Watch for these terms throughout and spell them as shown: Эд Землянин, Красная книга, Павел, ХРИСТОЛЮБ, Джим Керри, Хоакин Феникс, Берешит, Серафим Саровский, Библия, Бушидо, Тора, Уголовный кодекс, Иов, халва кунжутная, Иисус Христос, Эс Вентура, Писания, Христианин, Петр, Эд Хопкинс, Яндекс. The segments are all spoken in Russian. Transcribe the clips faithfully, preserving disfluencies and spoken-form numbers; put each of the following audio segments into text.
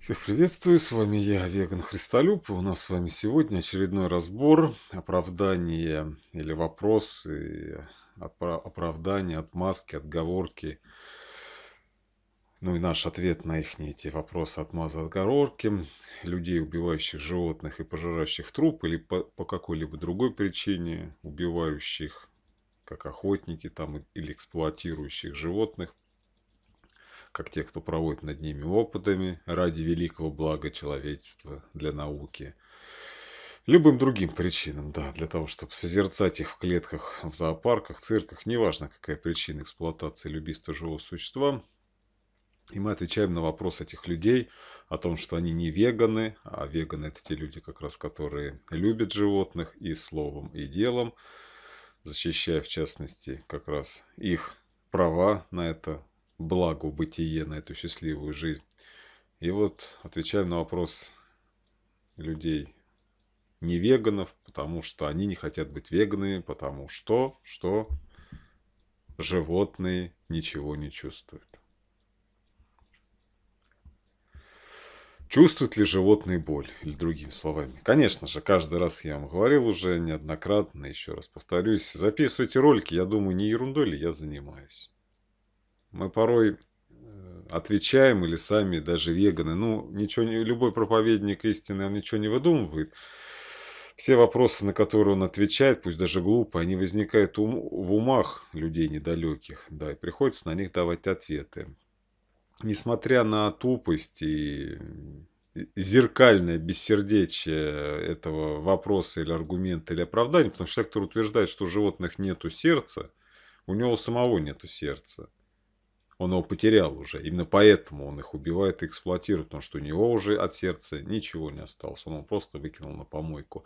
Всех приветствую, с вами я, Веган Христолюб, и у нас с вами сегодня очередной разбор оправдания или вопросы, оправдания, отмазки, отговорки, ну и наш ответ на их эти вопросы, отмазы, отговорки, людей, убивающих животных и пожирающих труп, или по, по какой-либо другой причине, убивающих, как охотники там, или эксплуатирующих животных, как те, кто проводит над ними опытами ради великого блага человечества для науки. Любым другим причинам, да, для того, чтобы созерцать их в клетках, в зоопарках, цирках, неважно, какая причина эксплуатации или убийства живого существа. И мы отвечаем на вопрос этих людей о том, что они не веганы, а веганы – это те люди, как раз, которые любят животных и словом, и делом, защищая, в частности, как раз их права на это благо бытие, на эту счастливую жизнь. И вот отвечаем на вопрос людей не веганов, потому что они не хотят быть веганами, потому что, что животные ничего не чувствуют. Чувствуют ли животные боль? Или другими словами? Конечно же, каждый раз я вам говорил уже неоднократно, еще раз повторюсь, записывайте ролики, я думаю, не ерундой ли я занимаюсь. Мы порой отвечаем, или сами даже веганы, ну, ничего не, любой проповедник истины, он ничего не выдумывает. Все вопросы, на которые он отвечает, пусть даже глупо, они возникают ум, в умах людей недалеких, да, и приходится на них давать ответы. Несмотря на тупость и зеркальное бессердечие этого вопроса или аргумента, или оправдания, потому что человек, который утверждает, что у животных нету сердца, у него самого нету сердца. Он его потерял уже. Именно поэтому он их убивает и эксплуатирует, потому что у него уже от сердца ничего не осталось. Он его просто выкинул на помойку.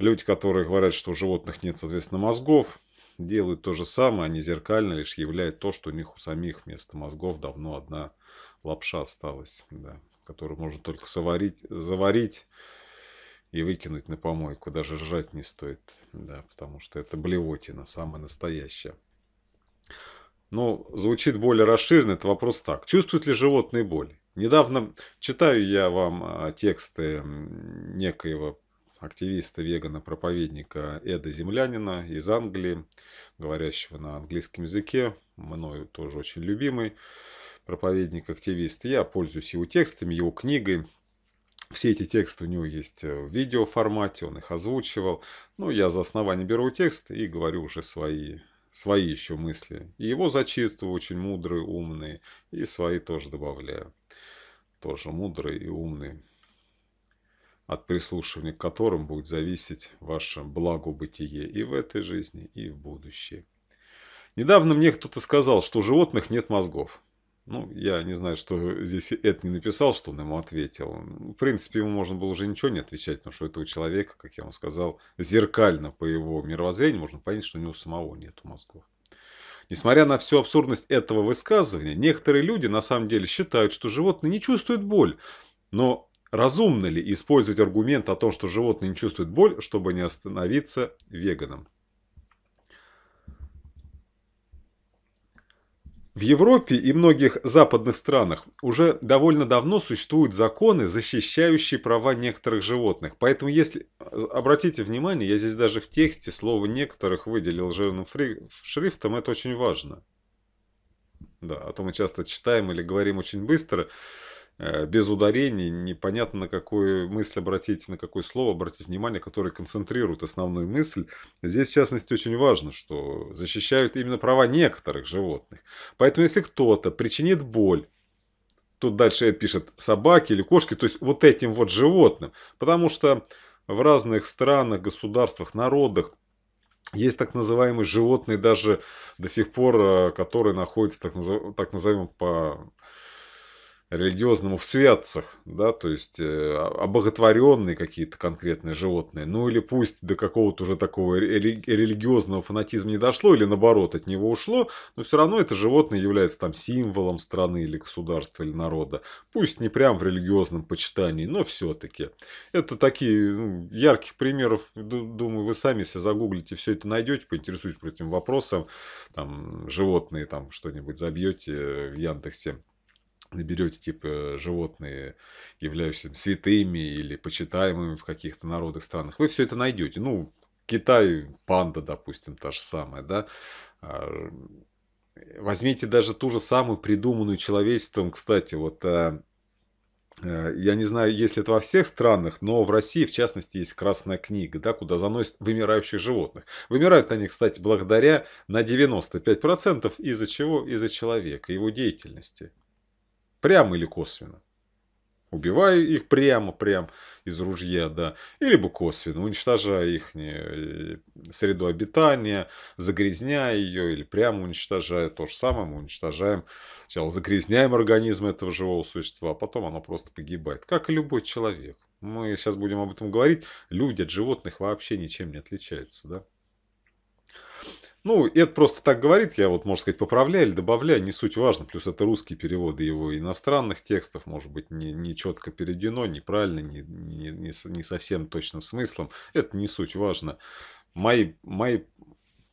Люди, которые говорят, что у животных нет, соответственно, мозгов, делают то же самое. Они зеркально лишь являют то, что у них у самих вместо мозгов давно одна лапша осталась, да, которую можно только заварить, заварить и выкинуть на помойку. Даже жрать не стоит, да, потому что это блевотина, самая настоящая. Но звучит более расширенно этот вопрос так. Чувствуют ли животные боль? Недавно читаю я вам тексты некоего активиста-вегана-проповедника Эда Землянина из Англии, говорящего на английском языке, мною тоже очень любимый проповедник-активист. Я пользуюсь его текстами, его книгой. Все эти тексты у него есть в видеоформате, он их озвучивал. Ну, я за основание беру текст и говорю уже свои... Свои еще мысли. И его зачитываю, очень мудрые, умные. И свои тоже добавляю. Тоже мудрые и умные. От прислушивания к которым будет зависеть ваше благобытие и в этой жизни, и в будущем. Недавно мне кто-то сказал, что у животных нет мозгов. Ну, я не знаю, что здесь Эд не написал, что он ему ответил. В принципе, ему можно было уже ничего не отвечать, потому что этого человека, как я вам сказал, зеркально по его мировоззрению можно понять, что у него самого нет мозгов. Несмотря на всю абсурдность этого высказывания, некоторые люди на самом деле считают, что животные не чувствуют боль. Но разумно ли использовать аргумент о том, что животные не чувствуют боль, чтобы не остановиться веганом? В Европе и многих западных странах уже довольно давно существуют законы, защищающие права некоторых животных. Поэтому, если обратите внимание, я здесь даже в тексте слово «некоторых» выделил жирным шрифтом, это очень важно. Да, а то мы часто читаем или говорим очень быстро, без ударений, непонятно на какую мысль обратить, на какое слово обратить внимание, которое концентрирует основную мысль. Здесь, в частности, очень важно, что защищают именно права некоторых животных. Поэтому, если кто-то причинит боль, тут дальше это пишет собаки или кошки, то есть вот этим вот животным, потому что в разных странах, государствах, народах есть так называемые животные, даже до сих пор, которые находятся так, назов... так называемым по... религиозному в святцах, да, то есть э, обоготворенные какие-то конкретные животные, ну или пусть до какого-то уже такого рели религиозного фанатизма не дошло, или наоборот от него ушло, но все равно это животное является там символом страны или государства, или народа, пусть не прям в религиозном почитании, но все-таки. Это такие, ну, ярких примеров, думаю, вы сами, если загуглите, все это найдете, поинтересуйтесь по этим вопросам, там, животные, там, что-нибудь забьете в Яндексе. наберете, типа, животные, являющиеся святыми или почитаемыми в каких-то народах, странах, вы все это найдете. Ну, Китай, панда, допустим, та же самая, да. Возьмите даже ту же самую придуманную человечеством, кстати, вот... Я не знаю, есть ли это во всех странах, но в России, в частности, есть Красная книга, да, куда заносят вымирающих животных. Вымирают они, кстати, благодаря на девяносто пять процентов из-за чего? Из-за человека, его деятельности. Прямо или косвенно. Убиваю их прямо, прям из ружья, да. Или бы косвенно, уничтожая их среду обитания, загрязняя ее, или прямо уничтожая. То же самое мы уничтожаем. Сначала загрязняем организм этого живого существа, а потом оно просто погибает. Как и любой человек. Мы сейчас будем об этом говорить. Люди от животных вообще ничем не отличаются, да. Ну, это просто так говорит, я вот, можно сказать, поправляю или добавляю, не суть важно. Плюс это русские переводы его иностранных текстов, может быть, не, не четко переведено, неправильно, не, не, не совсем точным смыслом. Это не суть важно. Мои, мои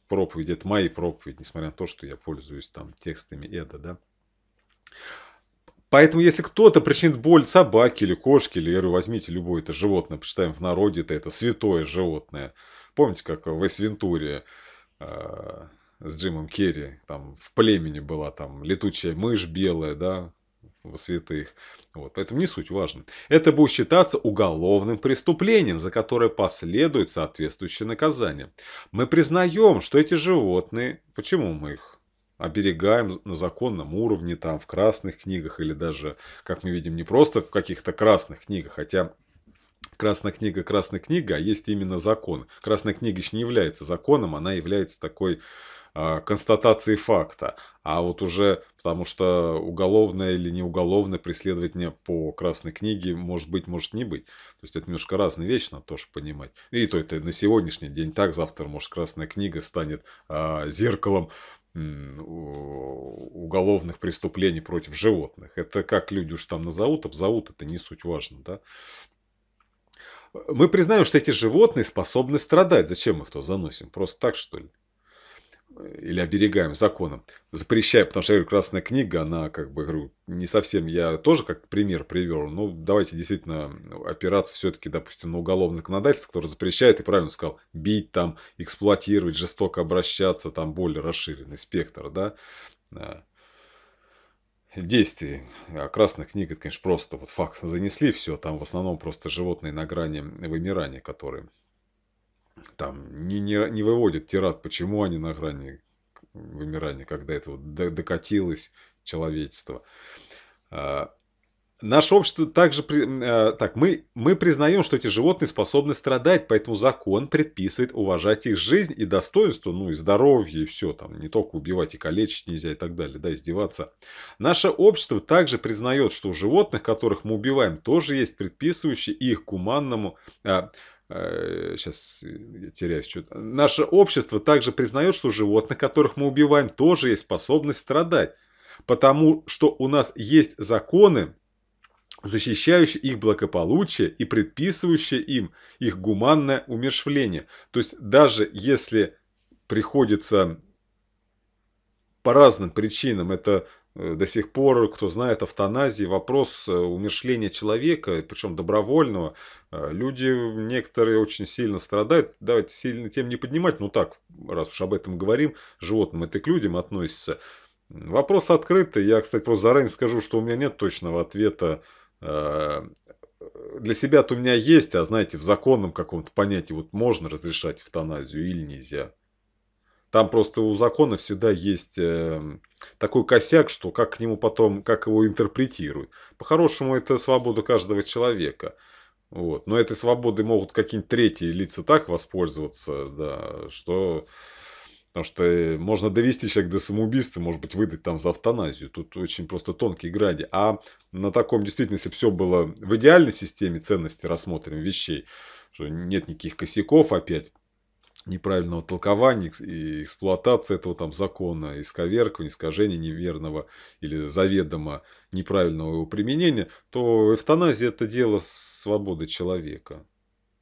проповеди, это мои проповеди, несмотря на то, что я пользуюсь там текстами Эда, да. Поэтому, если кто-то причинит боль собаке или кошке, или, я говорю, возьмите любое это животное, почитаем в народе, это, это святое животное. Помните, как в Эс Вентуре с Джимом Керри, там в племени была там летучая мышь белая, да, во святых. Вот, поэтому не суть важно. Это будет считаться уголовным преступлением, за которое последует соответствующее наказание. Мы признаем, что эти животные, почему мы их оберегаем на законном уровне, там в красных книгах или даже, как мы видим, не просто в каких-то красных книгах, хотя... Красная книга, Красная книга, а есть именно закон. Красная книга еще не является законом, она является такой э, констатацией факта. А вот уже, потому что уголовное или неуголовное преследование по Красной книге может быть, может не быть. То есть это немножко разные вещи, надо тоже понимать. И то это на сегодняшний день так, завтра, может, Красная книга станет э, зеркалом уголовных преступлений против животных. Это как люди уж там назовут, обзовут, это не суть важно, да. Мы признаем, что эти животные способны страдать. Зачем мы их то заносим? Просто так, что ли? Или оберегаем законом. Запрещаем, потому что, я говорю, Красная книга, она, как бы, говорю, не совсем... Я тоже как пример привел. Ну, давайте действительно опираться все-таки, допустим, на уголовное законодательство, которое запрещает, и правильно сказал, бить, там, эксплуатировать, жестоко обращаться, там, более расширенный спектр, да? Действий. А Красная книга, это, конечно, просто вот факт занесли, все, там в основном просто животные на грани вымирания, которые там не, не, не выводят тират, почему они на грани вымирания, когда это вот докатилось человечество. А, наше общество также... А, так, мы, мы признаем, что эти животные способны страдать, поэтому закон предписывает уважать их жизнь и достоинство, ну и здоровье, и все, там, не только убивать и калечить нельзя и так далее, да, издеваться. Наше общество также признает, что у животных, которых мы убиваем, тоже есть предписывающие их гуманному... А, Сейчас я теряюсь что-то. Наше общество также признает, что у животных, которых мы убиваем, тоже есть способность страдать. Потому что у нас есть законы, защищающие их благополучие и предписывающие им их гуманное умерщвление. То есть даже если приходится по разным причинам, это... До сих пор, кто знает, эвтаназии, вопрос умерщвления человека, причем добровольного, люди некоторые очень сильно страдают. Давайте сильно тем не поднимать, ну так, раз уж об этом говорим, животным это к людям относится. Вопрос открытый. Я, кстати, просто заранее скажу, что у меня нет точного ответа. Для себя-то у меня есть, а знаете, в законном каком-то понятии вот можно разрешать эвтаназию или нельзя. Там просто у закона всегда есть такой косяк, что как к нему потом, как его интерпретируют. По-хорошему, это свобода каждого человека. Вот. Но этой свободой могут какие-нибудь третьи лица так воспользоваться, да, что... Потому что можно довести человека до самоубийства, может быть, выдать там за эвтаназию. Тут очень просто тонкие грани. А на таком, действительно, если бы все было в идеальной системе ценностей рассмотренных вещей, что нет никаких косяков опять, неправильного толкования и эксплуатации этого там закона, исковеркания, искажения неверного или заведомо неправильного его применения, то эвтаназия – это дело свободы человека.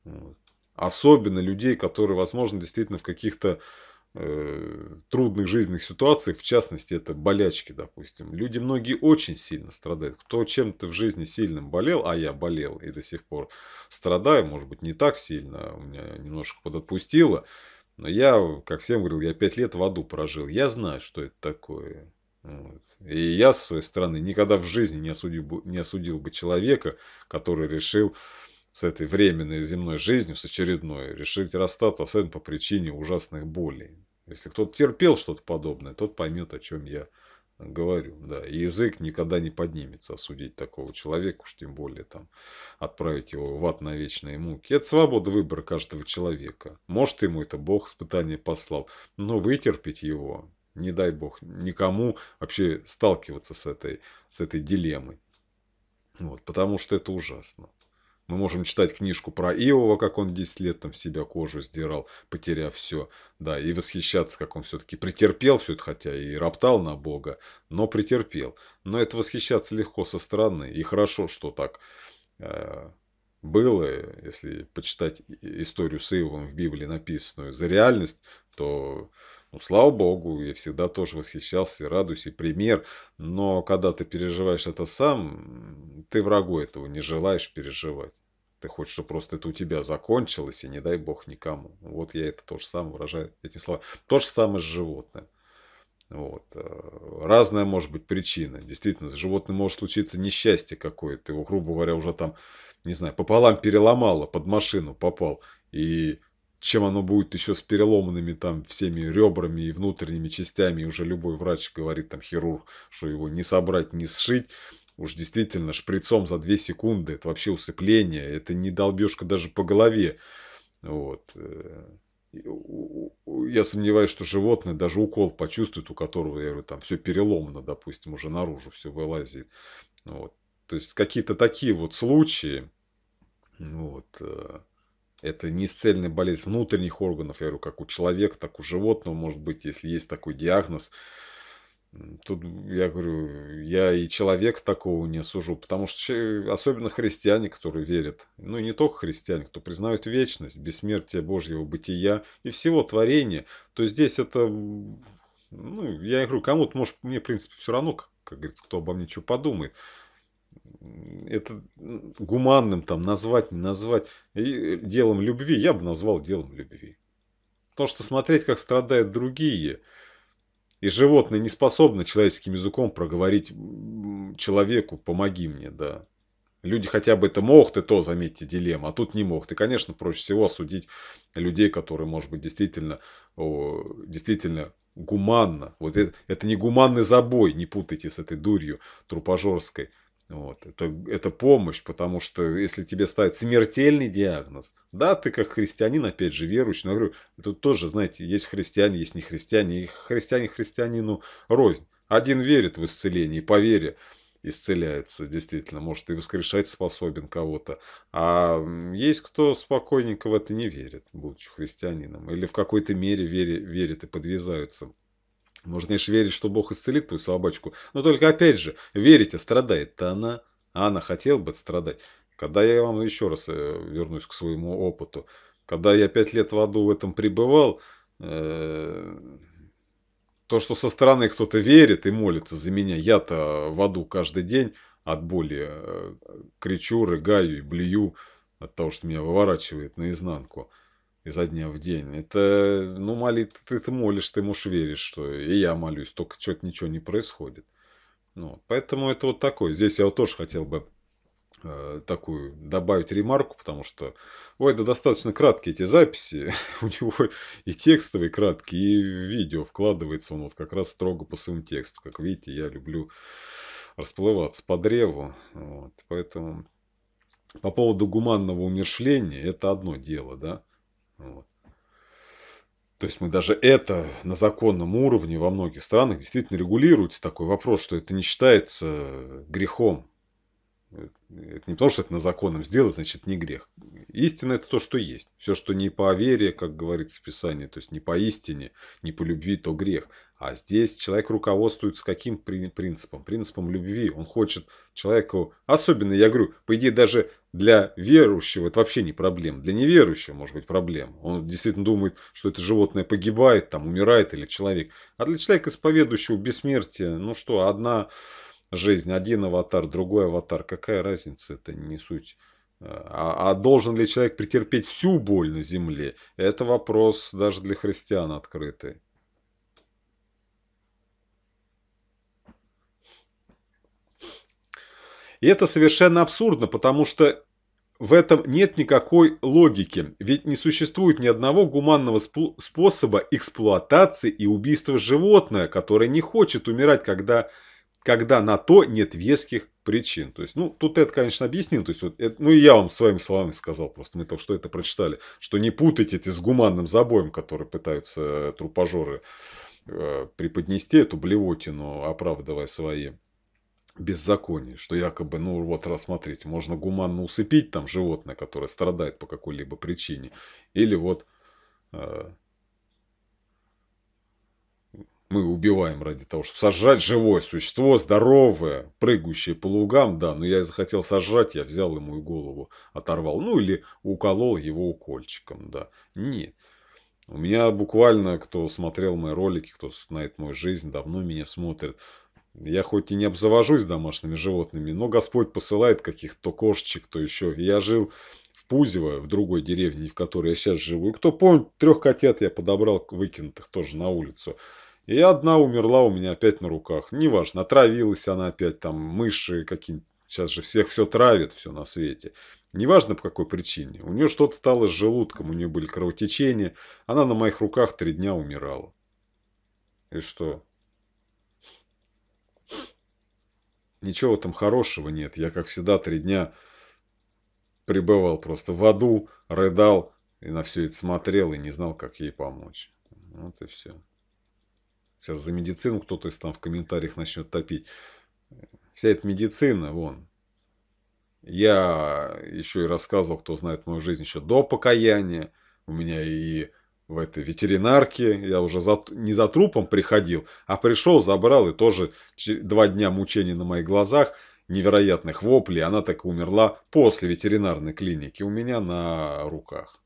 Вот. Особенно людей, которые, возможно, действительно в каких-то трудных жизненных ситуаций, в частности, это болячки, допустим. Люди многие очень сильно страдают. Кто чем-то в жизни сильным болел, а я болел и до сих пор страдаю, может быть, не так сильно, у меня немножко подотпустило, но я, как всем говорил, я пять лет в аду прожил. Я знаю, что это такое. Вот. И я, с своей стороны, никогда в жизни не осудил бы, не осудил бы человека, который решил с этой временной земной жизнью, с очередной, решить расстаться, особенно по причине ужасных болей. Если кто-то терпел что-то подобное, тот поймет, о чем я говорю. Да. И язык никогда не поднимется осудить такого человека, уж тем более там, отправить его в ад на вечные муки. Это свобода выбора каждого человека. Может, ему это Бог испытание послал, но вытерпеть его, не дай Бог, никому вообще сталкиваться с этой, с этой дилеммой. Вот, потому что это ужасно. Мы можем читать книжку про Иова, как он десять лет там себя кожу сдирал, потеряв все. Да, и восхищаться, как он все-таки претерпел все это, хотя и роптал на Бога, но претерпел. Но это восхищаться легко со стороны. И хорошо, что так э, было. Если почитать историю с Иовом в Библии, написанную за реальность, то, ну, слава Богу, я всегда тоже восхищался, и радуюсь, и пример. Но когда ты переживаешь это сам, ты врагу этого не желаешь переживать. Ты хочешь, чтобы просто это у тебя закончилось, и не дай Бог никому. Вот я это то же самое выражаю этими словами. То же самое с животным. Вот. Разная может быть причина. Действительно, с животным может случиться несчастье какое-то. Его, грубо говоря, уже там, не знаю, пополам переломало, под машину попал, и... Чем оно будет еще с переломанными там всеми ребрами и внутренними частями, и уже любой врач говорит, там хирург, что его не собрать, не сшить, уж действительно шприцом за две секунды, это вообще усыпление, это не долбежка даже по голове. Вот. Я сомневаюсь, что животное даже укол почувствует, у которого, я говорю, там все переломано, допустим, уже наружу все вылазит. Вот. То есть какие-то такие вот случаи, вот. Это неисцельная болезнь внутренних органов, я говорю, как у человека, так у животного, может быть, если есть такой диагноз. Тут, я говорю, я и человека такого не осужу, потому что особенно христиане, которые верят, ну и не только христиане, кто признают вечность, бессмертие Божьего бытия и всего творения, то здесь это, ну, я говорю, кому-то, может, мне, в принципе, все равно, как, как говорится, кто обо мне что подумает. Это гуманным там назвать, не назвать. И делом любви я бы назвал делом любви. Потому что смотреть, как страдают другие, и животные не способны человеческим языком проговорить человеку «помоги мне», да. Люди хотя бы это могут, и то, заметьте, дилемма, а тут не могут. И, конечно, проще всего осудить людей, которые, может быть, действительно, действительно гуманно. Вот это, это не гуманный забой, не путайте с этой дурью трупожорской. Вот. Это, это помощь, потому что если тебе ставят смертельный диагноз, да, ты как христианин, опять же, верующий, но я говорю, тут тоже, знаете, есть христиане, есть не христиане, и христиане христианину рознь. Один верит в исцеление, и по вере исцеляется, действительно, может, и воскрешать способен кого-то, а есть кто спокойненько в это не верит, будучи христианином, или в какой-то мере верит, верит и подвязаются. Можно, конечно, верить, что Бог исцелит твою собачку. Но только, опять же, верить, а страдает-то она. А она хотела бы страдать. Когда я вам еще раз вернусь к своему опыту. Когда я пять лет в аду в этом пребывал, э, то, что со стороны кто-то верит и молится за меня. Я-то в аду каждый день от боли э, кричу, рыгаю и блюю от того, что меня выворачивает наизнанку. Изо дня в день. Это, ну, молит, ты, ты молишь, ты, можешь, веришь, что и я молюсь, только что-то ничего не происходит. Ну, поэтому это вот такое. Здесь я вот тоже хотел бы э, такую добавить ремарку, потому что, ой, да достаточно краткие эти записи. У него и текстовые краткие, и видео вкладывается он вот как раз строго по своему тексту. Как видите, я люблю расплываться по древу. Вот, поэтому по поводу гуманного умерщвления это одно дело, да. Вот. То есть мы даже это на законном уровне во многих странах действительно регулируется такой вопрос, что это не считается грехом. Это не потому, что это на законном сделать, значит, не грех. Истина – это то, что есть. Все, что не по вере, как говорится в Писании, то есть не по истине, не по любви, то грех. А здесь человек руководствуется каким принципом? Принципом любви. Он хочет человеку... Особенно, я говорю, по идее, даже для верующего это вообще не проблема. Для неверующего может быть проблема. Он действительно думает, что это животное погибает, там, умирает или человек. А для человека, исповедующего бессмертие, ну что, одна... жизнь, один аватар, другой аватар. Какая разница, это не суть. А, а должен ли человек претерпеть всю боль на земле? Это вопрос даже для христиан открытый. И это совершенно абсурдно, потому что в этом нет никакой логики. Ведь не существует ни одного гуманного способа эксплуатации и убийства животного, которое не хочет умирать, когда... когда на то нет веских причин. То есть, ну, тут это, конечно, объяснил. То есть, вот это, ну, и я вам своими словами сказал просто. Мы только что это прочитали. Что не путайте это с гуманным забоем, который пытаются трупожоры э, преподнести эту блевотину, оправдывая свои беззакония. Что якобы, ну, вот рассмотрите, можно гуманно усыпить там животное, которое страдает по какой-либо причине. Или вот... Э, мы убиваем ради того, чтобы сожрать живое существо, здоровое, прыгающее по лугам, да, но я захотел сожрать, я взял ему и голову оторвал, ну или уколол его укольчиком, да. Нет. У меня буквально, кто смотрел мои ролики, кто знает мою жизнь, давно меня смотрит. Я хоть и не обзавожусь домашними животными, но Господь посылает каких-то кошечек, то еще. Я жил в Пузево, в другой деревне, в которой я сейчас живу. И кто помнит, трех котят я подобрал, выкинутых тоже на улицу. И одна умерла у меня опять на руках. Неважно, отравилась она опять, там, мыши какие-нибудь. Сейчас же всех все травит, все на свете. Неважно, по какой причине. У нее что-то стало с желудком, у нее были кровотечения. Она на моих руках три дня умирала. И что? Ничего там хорошего нет. Я, как всегда, три дня пребывал просто в аду, рыдал, и на все это смотрел, и не знал, как ей помочь. Вот и все. Сейчас за медицину кто-то там в комментариях начнет топить. Вся эта медицина, вон. Я еще и рассказывал, кто знает мою жизнь еще до покаяния. У меня и в этой ветеринарке. Я уже за, не за трупом приходил, а пришел, забрал. И тоже два дня мучений на моих глазах. Невероятных воплей. Она так и умерла после ветеринарной клиники. У меня на руках.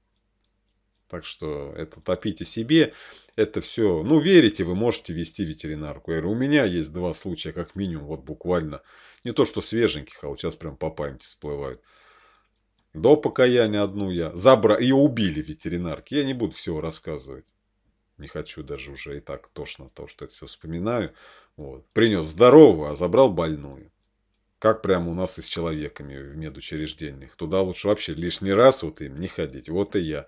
Так что это топите себе, это все, ну, верите, вы можете вести ветеринарку. Я говорю, у меня есть два случая, как минимум, вот буквально, не то что свеженьких, а вот сейчас прям по памяти всплывают. До покаяния одну я забрал, ее убили ветеринарки, я не буду всего рассказывать. Не хочу даже уже и так тошно от того, что это все вспоминаю. Вот. Принес здоровую, а забрал больную. Как прямо у нас и с человеками в медучреждениях. Туда лучше вообще лишний раз вот им не ходить, вот и я.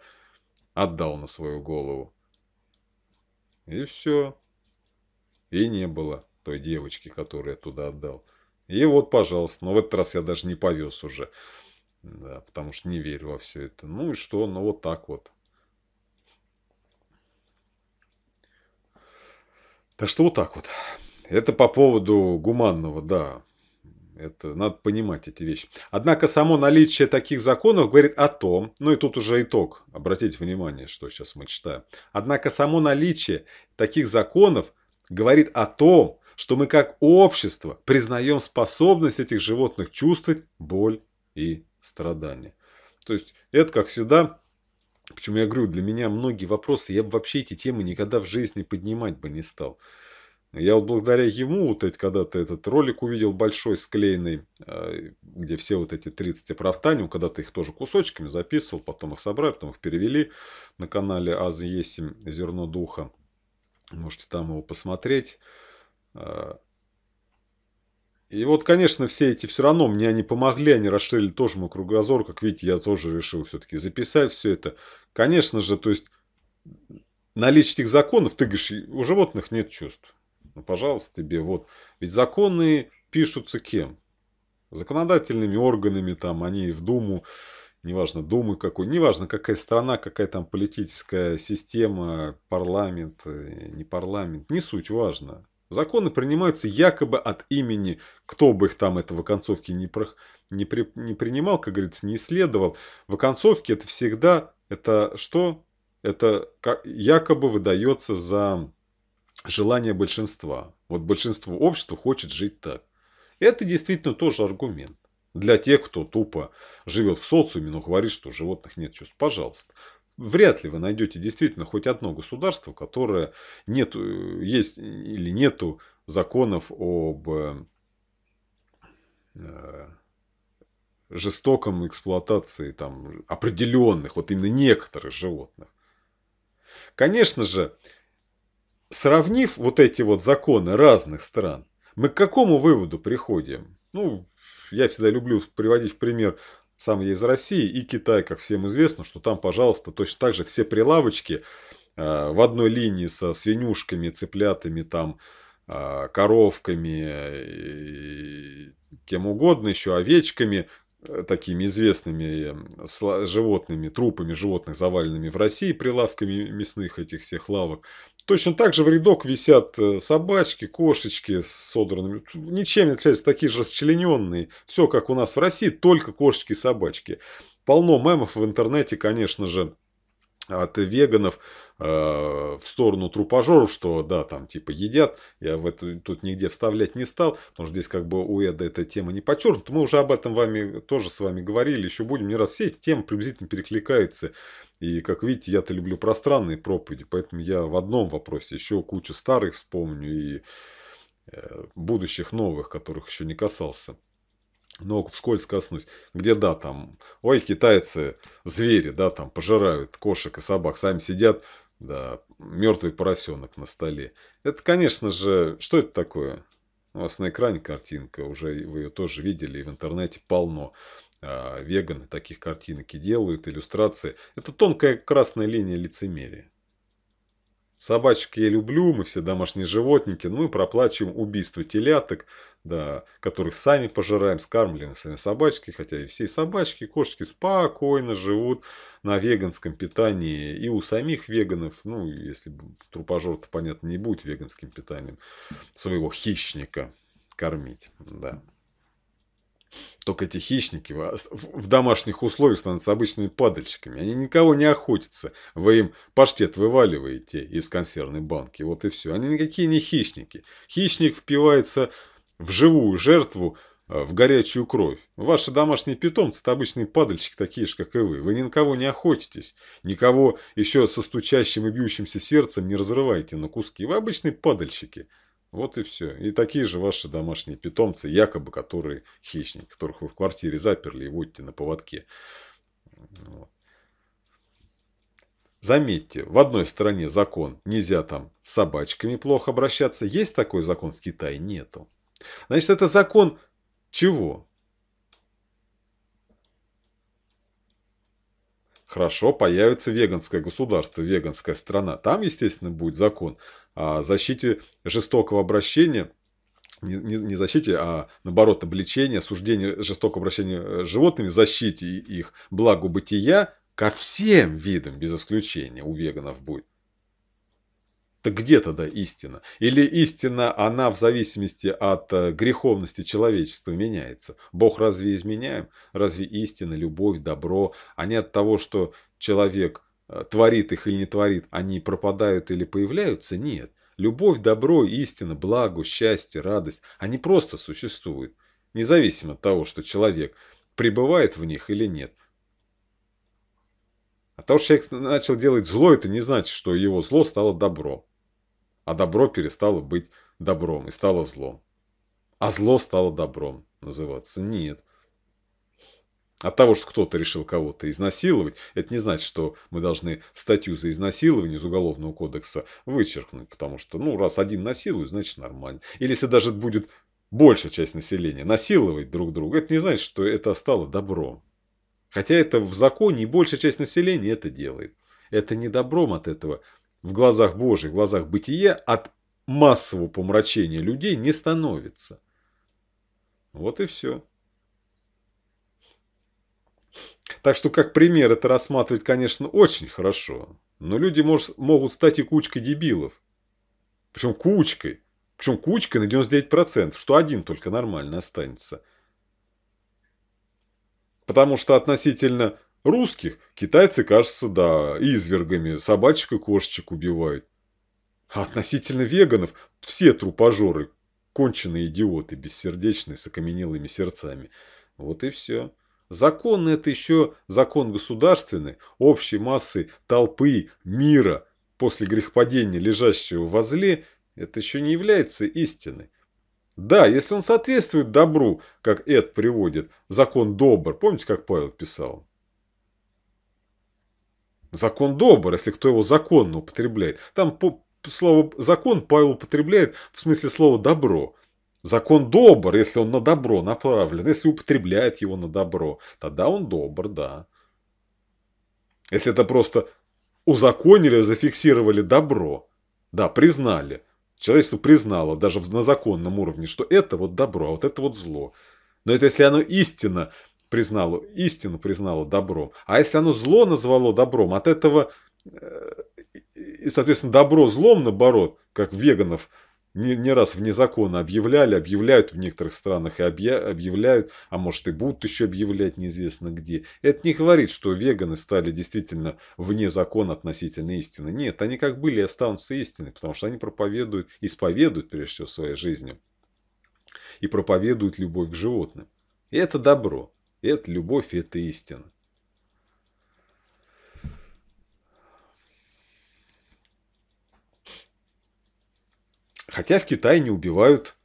Отдал на свою голову. И все. И не было той девочки, которую я туда отдал. И вот, пожалуйста. Но в этот раз я даже не повез уже. Да, потому что не верю во все это. Ну и что? Ну вот так вот. Так что вот так вот. Это по поводу гуманного, да. Это надо понимать эти вещи. Однако само наличие таких законов говорит о том, ну и тут уже итог, обратите внимание, что сейчас мы читаем. Однако само наличие таких законов говорит о том, что мы как общество признаем способность этих животных чувствовать боль и страдания. То есть это, как всегда, почему я говорю, для меня многие вопросы, я бы вообще эти темы никогда в жизни поднимать бы не стал. Я вот благодаря ему, вот эти, когда-то этот ролик увидел большой, склеенный, где все вот эти тридцать оправданий, когда-то их тоже кусочками записывал, потом их собрали, потом их перевели на канале «Аз есим зерно духа». Можете там его посмотреть. И вот, конечно, все эти все равно мне они помогли, они расширили тоже мой кругозор. Как видите, я тоже решил все-таки записать все это. Конечно же, то есть, наличие этих законов, ты говоришь, у животных нет чувств. Ну, пожалуйста, тебе вот. Ведь законы пишутся кем? Законодательными органами, там, они в Думу, неважно, Думы какой, неважно, какая страна, какая там политическая система, парламент, не парламент, не суть важно. Законы принимаются якобы от имени, кто бы их там это в оконцовке не, про, не, при, не принимал, как говорится, не исследовал. В оконцовке это всегда, это что? Это как, якобы выдается за желание большинства. Вот большинство общества хочет жить так. Это действительно тоже аргумент. Для тех, кто тупо живет в социуме, но говорит, что у животных нет чувств. Пожалуйста. Вряд ли вы найдете действительно хоть одно государство, которое нет, есть или нету законов об э, жестоком эксплуатации там, определенных, вот именно некоторых животных. Конечно же, сравнив вот эти вот законы разных стран, мы к какому выводу приходим? Ну, я всегда люблю приводить в пример... Сам я из России и Китай, как всем известно, что там, пожалуйста, точно так же все прилавочки э, в одной линии со свинюшками, цыплятами, там, э, коровками, и кем угодно, еще овечками, э, такими известными животными, трупами животных, заваленными в России, прилавками мясных этих всех лавок. Точно так же в рядок висят собачки, кошечки с содранными. Ничем не отличаются, такие же расчлененные. Все как у нас в России, только кошечки и собачки. Полно мемов в интернете, конечно же, от веганов э, в сторону трупожоров, что да, там типа едят. Я в эту, тут нигде вставлять не стал, потому что здесь как бы у Эда эта тема не подчеркнута. Мы уже об этом вами, тоже с вами говорили, еще будем не раз. Все эти темы приблизительно перекликаются. И, как видите, я-то люблю пространные проповеди, поэтому я в одном вопросе еще кучу старых вспомню и будущих новых, которых еще не касался. Но вскользь коснусь. Где, да, там, ой, китайцы, звери, да, там, пожирают кошек и собак, сами сидят, да, мертвый поросенок на столе. Это, конечно же, что это такое? У вас на экране картинка, уже вы ее тоже видели, и в интернете полно. Веганы таких картинок и делают, иллюстрации. Это тонкая красная линия лицемерия. Собачек я люблю, мы все домашние животники, но мы проплачиваем убийство теляток, да, которых сами пожираем, скармливаем сами собачки, хотя и все собачки, кошечки спокойно живут на веганском питании. И у самих веганов, ну, если трупожор-то, понятно, не будет веганским питанием своего хищника кормить, да. Только эти хищники в домашних условиях становятся обычными падальщиками. Они никого не охотятся. Вы им паштет вываливаете из консервной банки. Вот и все. Они никакие не хищники. Хищник впивается в живую жертву, в горячую кровь. Ваши домашние питомцы – это обычные падальщики, такие же, как и вы. Вы ни на кого не охотитесь. Никого еще со стучащим и бьющимся сердцем не разрываете на куски. Вы обычные падальщики. Вот и все. И такие же ваши домашние питомцы, якобы, которые хищники, которых вы в квартире заперли и водите на поводке. Вот. Заметьте, в одной стране закон нельзя там с собачками плохо обращаться. Есть такой закон? В Китае нету. Значит, это закон чего? Хорошо, появится веганское государство, веганская страна. Там, естественно, будет закон о защите жестокого обращения. Не, не, не защите, а наоборот, обличение, осуждение жестокого обращения с животными, защите их благу бытия ко всем видам, без исключения, у веганов будет. Так где тогда истина? Или истина, она в зависимости от греховности человечества меняется? Бог разве изменяем? Разве истина, любовь, добро, они от того, что человек творит их или не творит, они пропадают или появляются? Нет. Любовь, добро, истина, благо, счастье, радость, они просто существуют. Независимо от того, что человек пребывает в них или нет. От того, что человек начал делать зло, это не значит, что его зло стало добром. А добро перестало быть добром и стало злом. А зло стало добром называться. Нет. От того, что кто-то решил кого-то изнасиловать, это не значит, что мы должны статью за изнасилование из Уголовного кодекса вычеркнуть. Потому что, ну, раз один насилует, значит нормально. Или если даже будет большая часть населения насиловать друг друга, это не значит, что это стало добром. Хотя это в законе и большая часть населения это делает. Это не добром от этого. В глазах Божьих, в глазах бытия от массового помрачения людей не становится. Вот и все. Так что, как пример, это рассматривать, конечно, очень хорошо. Но люди мож, могут стать и кучкой дебилов. Причем кучкой. Причем кучка на девяносто девять процентов, что один только нормально останется. Потому что относительно русских китайцы, кажется, да, извергами собачек и кошечек убивают. А относительно веганов все трупожоры, конченые идиоты, бессердечные, с окаменелыми сердцами. Вот и все. Закон – это еще закон государственный, общей массы толпы мира, после грехопадения, лежащего возле, это еще не является истиной. Да, если он соответствует добру, как Эд приводит, закон добр. Помните, как Павел писал? Закон добр, если кто его законно употребляет. Там слово «закон» Павел употребляет в смысле слова «добро». Закон добр, если он на добро направлен, если употребляет его на добро, тогда он добр, да. Если это просто узаконили, зафиксировали добро, да, признали. Человечество признало даже на законном уровне, что это вот добро, а вот это вот зло. Но это если оно истинно признало, истину признало добром. А если оно зло назвало добром, от этого, и, соответственно, добро злом, наоборот, как веганов, Не, не раз вне закона объявляли, объявляют в некоторых странах и объя, объявляют, а может и будут еще объявлять неизвестно где. Это не говорит, что веганы стали действительно вне закона относительно истины. Нет, они как были и останутся истиной, потому что они проповедуют, исповедуют прежде всего своей жизнью и проповедуют любовь к животным. И это добро, и это любовь, и это истина. Хотя в Китае не убивают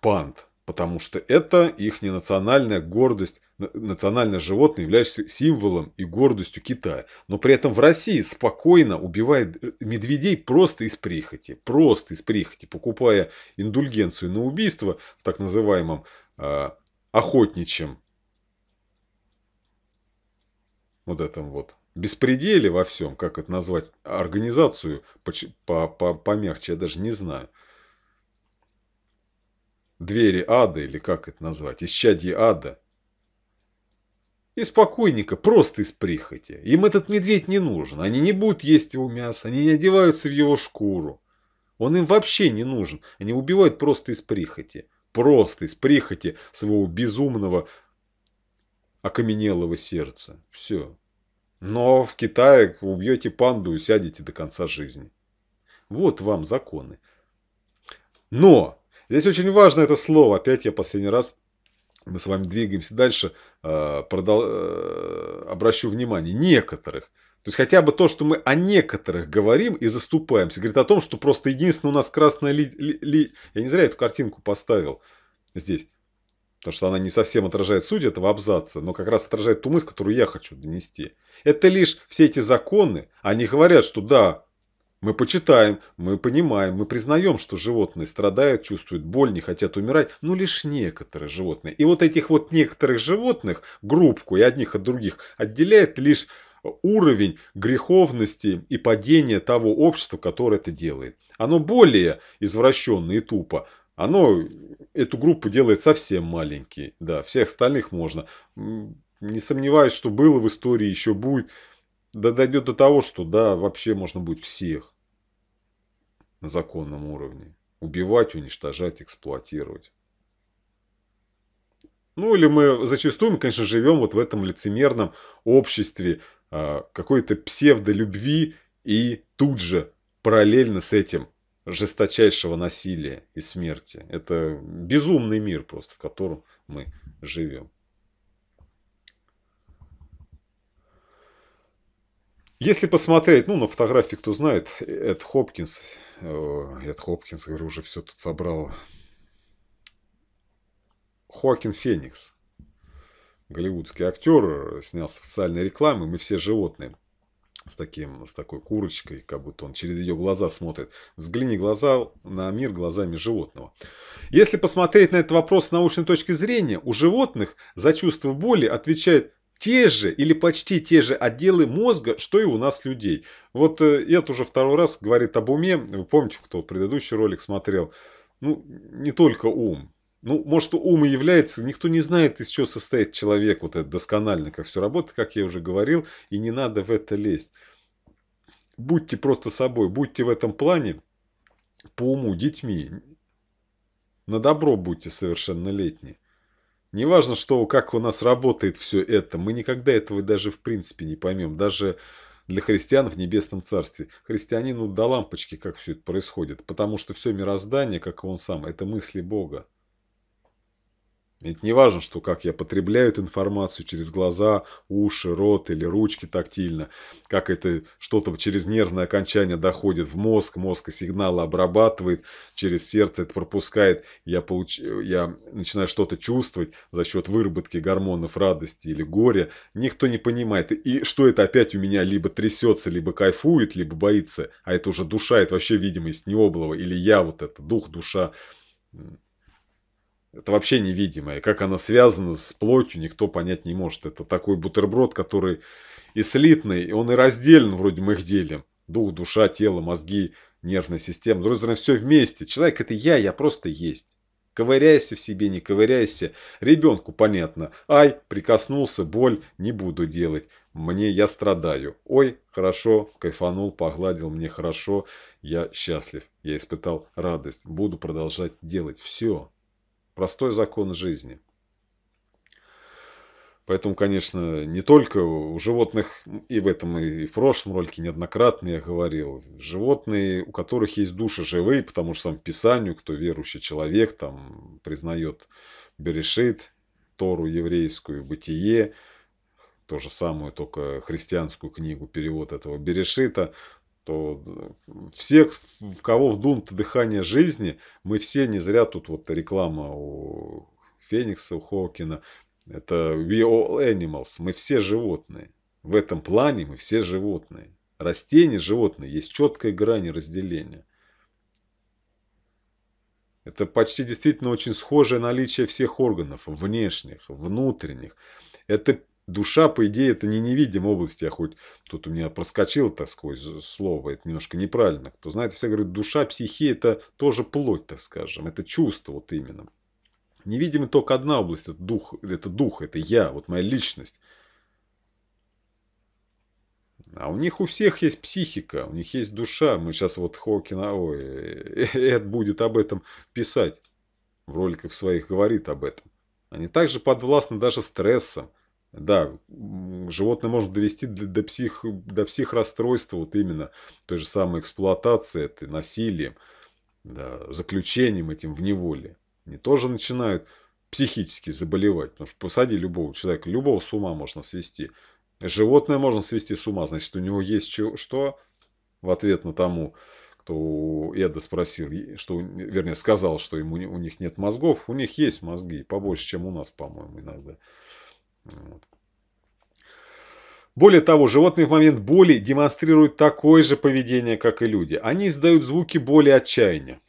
панд, потому что это их национальная гордость, национальное животное, являющееся символом и гордостью Китая. Но при этом в России спокойно убивают медведей просто из прихоти, просто из прихоти, покупая индульгенцию на убийство в так называемом э, охотничьем вот этом вот беспределе во всем, как это назвать, организацию по, по, помягче, я даже не знаю. Двери ада, или как это назвать, исчадье ада. И спокойненько, просто из прихоти. Им этот медведь не нужен. Они не будут есть его мясо, они не одеваются в его шкуру. Он им вообще не нужен. Они убивают просто из прихоти. Просто из прихоти своего безумного, окаменелого сердца. Все. Но в Китае убьете панду и сядете до конца жизни. Вот вам законы. Но... Здесь очень важно это слово. Опять я последний раз, мы с вами двигаемся дальше, продал, обращу внимание. Некоторых. То есть, хотя бы то, что мы о некоторых говорим и заступаемся, говорит о том, что просто единственное у нас красная ли, ли, ли... Я не зря эту картинку поставил здесь. Потому что она не совсем отражает суть этого абзаца, но как раз отражает ту мысль, которую я хочу донести. Это лишь все эти законы, они говорят, что да, мы почитаем, мы понимаем, мы признаем, что животные страдают, чувствуют боль, не хотят умирать, но лишь некоторые животные. И вот этих вот некоторых животных, группку и одних от других, отделяет лишь уровень греховности и падения того общества, которое это делает. Оно более извращенно и тупо. Оно эту группу делает совсем маленькие. Да, всех остальных можно. Не сомневаюсь, что было в истории, еще будет. Да дойдет до того, что да, вообще можно будет всех на законном уровне убивать, уничтожать, эксплуатировать. Ну, или мы зачастую, мы, конечно, живем вот в этом лицемерном обществе какой-то псевдолюбви и тут же параллельно с этим жесточайшего насилия и смерти. Это безумный мир просто, в котором мы живем. Если посмотреть, ну, на фотографии, кто знает, Эд Хопкинс, Эд Хопкинс, говорю, уже все тут собрал. Хоакин Феникс, голливудский актер, снял с официальной рекламы «Мы все животные», с, таким, с такой курочкой, как будто он через ее глаза смотрит. Взгляни глаза на мир глазами животного. Если посмотреть на этот вопрос с научной точки зрения, у животных за чувство боли отвечает те же или почти те же отделы мозга, что и у нас людей. Вот Эд уже второй раз говорит об уме. Вы помните, кто предыдущий ролик смотрел? Ну, не только ум. Ну, может, ум и является. Никто не знает, из чего состоит человек. Вот это досконально, как все работает, как я уже говорил. И не надо в это лезть. Будьте просто собой. Будьте в этом плане по уму детьми. На добро будьте совершеннолетние. Неважно, что, как у нас работает все это, мы никогда этого даже в принципе не поймем. Даже для христиан в Небесном Царстве. Христианину до лампочки, как все это происходит. Потому что все мироздание, как и он сам, это мысли Бога. Ведь не важно, что как я потребляю эту информацию через глаза, уши, рот или ручки тактильно, как это что-то через нервное окончание доходит в мозг, мозг сигналы обрабатывает, через сердце это пропускает, я, получ... я начинаю что-то чувствовать за счет выработки гормонов радости или горя, никто не понимает. И что это опять у меня либо трясется, либо кайфует, либо боится, а это уже душа, это вообще, видимо, из необлого, или я вот это, дух, душа. Это вообще невидимое. Как она связана с плотью, никто понять не может. Это такой бутерброд, который и слитный, он и разделен, вроде мы их делим. Дух, душа, тело, мозги, нервная система. С другой стороны, все вместе. Человек – это я, я просто есть. Ковыряйся в себе, не ковыряйся. Ребенку понятно. Ай, прикоснулся, боль, не буду делать. Мне, я страдаю. Ой, хорошо, кайфанул, погладил, мне хорошо. Я счастлив, я испытал радость. Буду продолжать делать все. Простой закон жизни. Поэтому, конечно, не только у животных, и в этом, и в прошлом ролике неоднократно я говорил, животные, у которых есть души живые, потому что сам Писанию, кто верующий человек, там признает Берешит, Тору еврейскую, Бытие, то же самое, только христианскую книгу, перевод этого Берешита, то все, в кого вдунуто дыхание жизни, мы все не зря тут вот реклама у Феникса, у Хоакина, это we all animals, мы все животные. В этом плане мы все животные. Растения, животные, есть четкая грань разделения. Это почти действительно очень схожее наличие всех органов, внешних, внутренних. Это душа, по идее, это не невидимая область. Я хоть тут у меня проскочило так сквозь слово, это немножко неправильно. Кто знает, все говорят, душа, психия, это тоже плоть, так скажем. Это чувство вот именно. Невидимая только одна область, это дух, это дух, это я, вот моя личность. А у них у всех есть психика, у них есть душа. Мы сейчас вот Хоакина, ой, Эд будет об этом писать. В роликах своих говорит об этом. Они также подвластны даже стрессам. Да, животное может довести до, псих, до психрасстройства, вот именно той же самой эксплуатации, это насилием, да, заключением этим в неволе. Они тоже начинают психически заболевать, потому что посади любого человека, любого с ума можно свести. Животное можно свести с ума, значит, у него есть что? что? В ответ на тому, кто у Эда спросил, что, вернее, сказал, что ему, у них нет мозгов, у них есть мозги, побольше, чем у нас, по-моему, иногда. Вот. Более того, животные в момент боли демонстрируют такое же поведение, как и люди. Они издают звуки боли и отчаяния.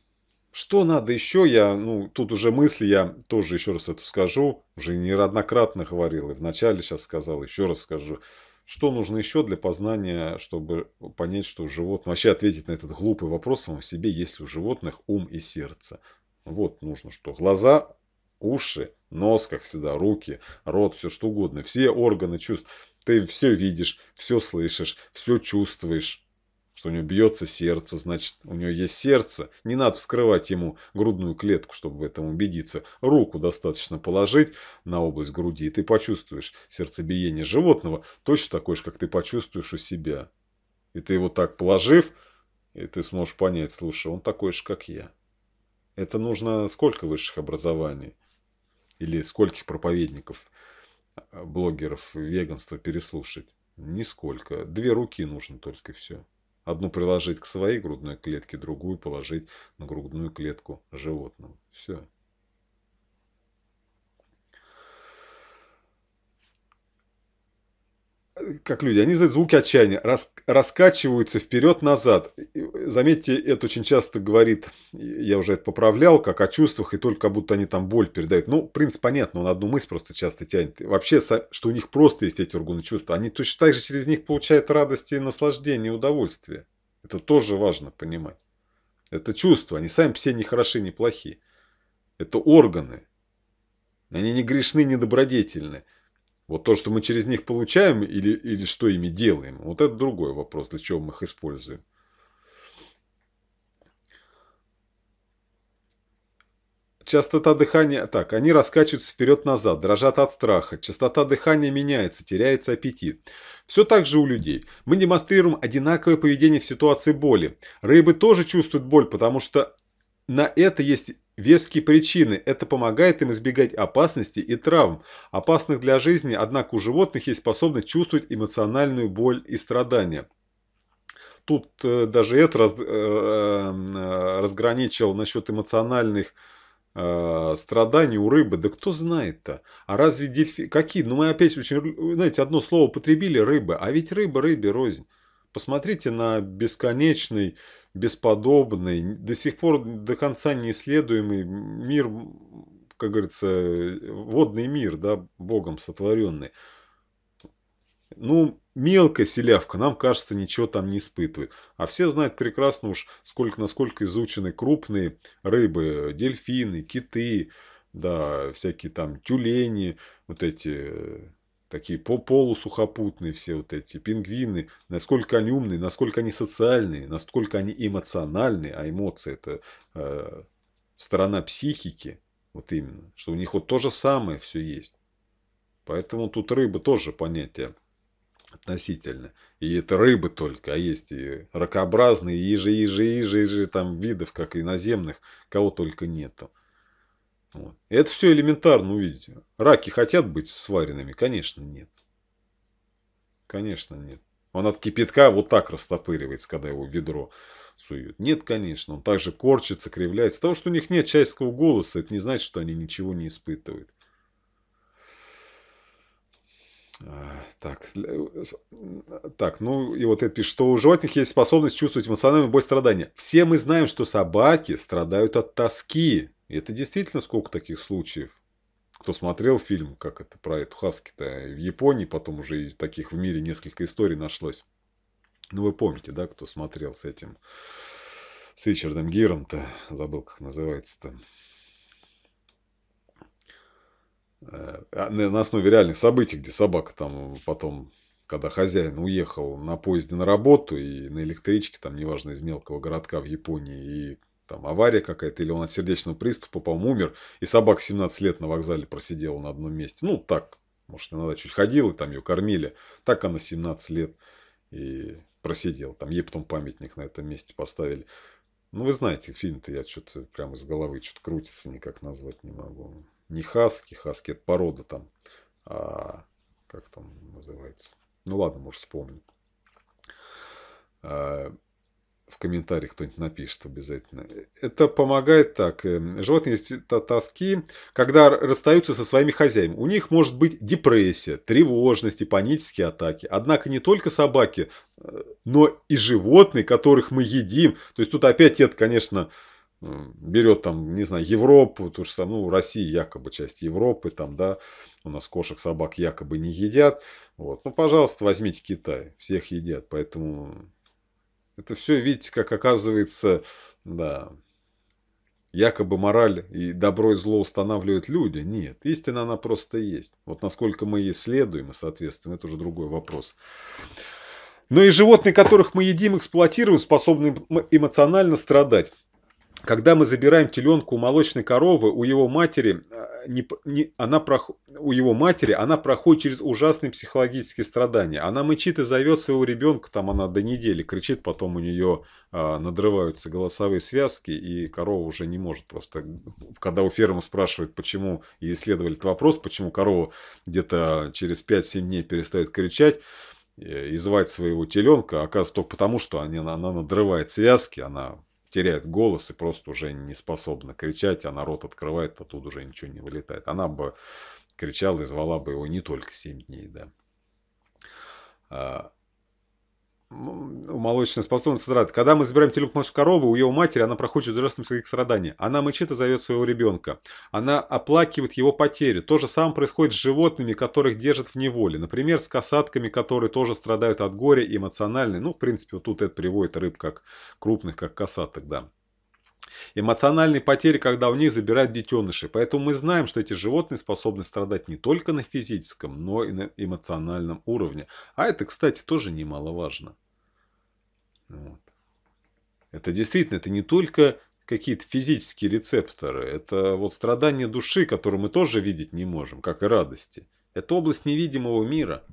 Что надо еще? Я, ну, тут уже мысли, я тоже еще раз это скажу. Уже неоднократно говорил, и вначале сейчас сказал, еще раз скажу. Что нужно еще для познания, чтобы понять, что у животных... Вообще ответить на этот глупый вопрос самому себе, есть ли у животных ум и сердце. Вот нужно что. Глаза... Уши, нос, как всегда, руки, рот, все что угодно. Все органы чувств. Ты все видишь, все слышишь, все чувствуешь. Что у него бьется сердце, значит, у него есть сердце. Не надо вскрывать ему грудную клетку, чтобы в этом убедиться. Руку достаточно положить на область груди, и ты почувствуешь сердцебиение животного точно такое же, как ты почувствуешь у себя. И ты его так положив, и ты сможешь понять, слушай, он такой же, как я. Это нужно сколько высших образований? Или скольких проповедников, блогеров веганства переслушать? Нисколько. Две руки нужно только и все. Одну приложить к своей грудной клетке, другую положить на грудную клетку животного. Все. Как люди, они издают звуки отчаяния, рас, раскачиваются вперед-назад. Заметьте, это очень часто говорит, я уже это поправлял, как о чувствах, и только как будто они там боль передают. Ну, принцип понятно, он одну мысль просто часто тянет. Вообще, что у них просто есть эти органы чувства, они точно так же через них получают радость и наслаждение, и удовольствие. Это тоже важно понимать. Это чувства, они сами все не хороши, не плохи. Это органы. Они не грешны, не добродетельны. Вот то, что мы через них получаем или, или что ими делаем, вот это другой вопрос, для чего мы их используем. Частота дыхания... Так, они раскачиваются вперед-назад, дрожат от страха. Частота дыхания меняется, теряется аппетит. Все так же у людей. Мы демонстрируем одинаковое поведение в ситуации боли. Рыбы тоже чувствуют боль, потому что на это есть веские причины. Это помогает им избегать опасностей и травм, опасных для жизни, однако у животных есть способность чувствовать эмоциональную боль и страдания. Тут э, даже Эд раз, э, разграничил насчет эмоциональных э, страданий у рыбы. Да кто знает-то? А разве дельфины... Какие? Ну мы опять очень, знаете, одно слово употребили — рыбы. А ведь рыба рыбе рознь. Посмотрите на бесконечный, бесподобный, до сих пор до конца неисследуемый мир, как говорится, водный мир, да, Богом сотворенный. Ну... Мелкая селявка, нам кажется, ничего там не испытывает. А все знают прекрасно уж, сколько, насколько изучены крупные рыбы, дельфины, киты, да, всякие там тюлени, вот эти такие полусухопутные все вот эти пингвины. Насколько они умные, насколько они социальные, насколько они эмоциональные. А эмоции — это э, сторона психики, вот именно, что у них вот то же самое все есть. Поэтому тут рыба тоже понятие относительно. И это рыбы только, а есть и ракообразные, и же, и же, и же, и же там видов, как и наземных, кого только нет. Вот. Это все элементарно увидите. Раки хотят быть сваренными? Конечно, нет. Конечно, нет. Он от кипятка вот так растопыривается, когда его в ведро суют. Нет, конечно. Он также корчится, кривляется. Того, что у них нет человеческого голоса, это не значит, что они ничего не испытывают. Так, так, ну и вот это пишет, что у животных есть способность чувствовать эмоциональную боль, страдания. Все мы знаем, что собаки страдают от тоски. И это действительно сколько таких случаев. Кто смотрел фильм, как это, про эту хаски-то в Японии, потом уже и таких в мире несколько историй нашлось. Ну вы помните, да, кто смотрел с этим, с Ричардом Гиром-то, забыл, как называется-то. На основе реальных событий, где собака там потом, когда хозяин уехал на поезде на работу и на электричке, там, неважно, из мелкого городка в Японии, и там авария какая-то, или он от сердечного приступа, по-моему, умер, и собака семнадцать лет на вокзале просидела на одном месте. Ну, так, может, иногда чуть ходила, там ее кормили. Так она семнадцать лет и просидела. Там ей потом памятник на этом месте поставили. Ну, вы знаете, фильм-то я что-то прямо из головы что-то крутится, никак назвать не могу. Не хаски, хаски — это порода там, а как там называется. Ну ладно, может, вспомню. В комментариях кто-нибудь напишет обязательно. Это помогает так. Животные есть тоски, когда расстаются со своими хозяевами. У них может быть депрессия, тревожность и панические атаки. Однако не только собаки, но и животные, которых мы едим. То есть тут опять это, конечно... Берет там, не знаю, Европу, ту же самую, ну, Россия якобы часть Европы, там, да, у нас кошек, собак якобы не едят. Вот. Ну, пожалуйста, возьмите Китай, всех едят. Поэтому это все, видите, как оказывается, да, якобы мораль и добро и зло устанавливают люди. Нет, истина она просто есть. Вот насколько мы ей следуем и соответствуем, это уже другой вопрос. Но и животные, которых мы едим, эксплуатируем, способны эмоционально страдать. Когда мы забираем теленку у молочной коровы, у его матери, не, не, она, проход, у его матери она проходит через ужасные психологические страдания. Она мычит и зовет своего ребенка, там она до недели кричит, потом у нее а, надрываются голосовые связки, и корова уже не может просто. Когда у фермы спрашивают, почему, и исследовали этот вопрос, почему корова где-то через пять-семь дней перестает кричать и звать своего теленка, оказывается, только потому, что они, она, она надрывает связки, она... теряет голос и просто уже не способна кричать, она рот открывает, а тут уже ничего не вылетает. Она бы кричала и звала бы его не только семь дней. Да. Молочная способность страдает. Когда мы забираем теленка молочной коровы, у его матери она проходит ужасные свои страдания. Она мычит и зовет своего ребенка. Она оплакивает его потери. То же самое происходит с животными, которых держат в неволе. Например, с касатками, которые тоже страдают от горя и эмоционально. Ну, в принципе, вот тут это приводит рыб как крупных, как касаток, да. Эмоциональные потери, когда у них забирают детеныши. Поэтому мы знаем, что эти животные способны страдать не только на физическом, но и на эмоциональном уровне. А это, кстати, тоже немаловажно. Вот. Это действительно, это не только какие-то физические рецепторы. Это вот страдания души, которые мы тоже видеть не можем, как и радости. Это область невидимого мира.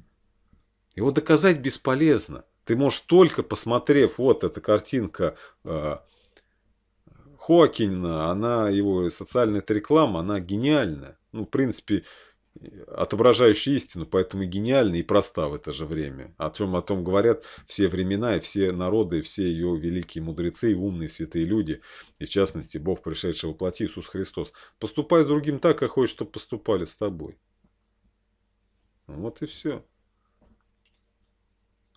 Его доказать бесполезно. Ты можешь только, посмотрев, вот эта картинка э, Хоакина, она, его социальная эта реклама, она гениальная. Ну, в принципе, отображающая истину, поэтому и гениальна, и проста в это же время. О чем, о том говорят все времена, и все народы, и все ее великие мудрецы, и умные святые люди, и в частности, Бог, пришедший во плоти, Иисус Христос. Поступай с другим так, как хочешь, чтобы поступали с тобой. Вот и все.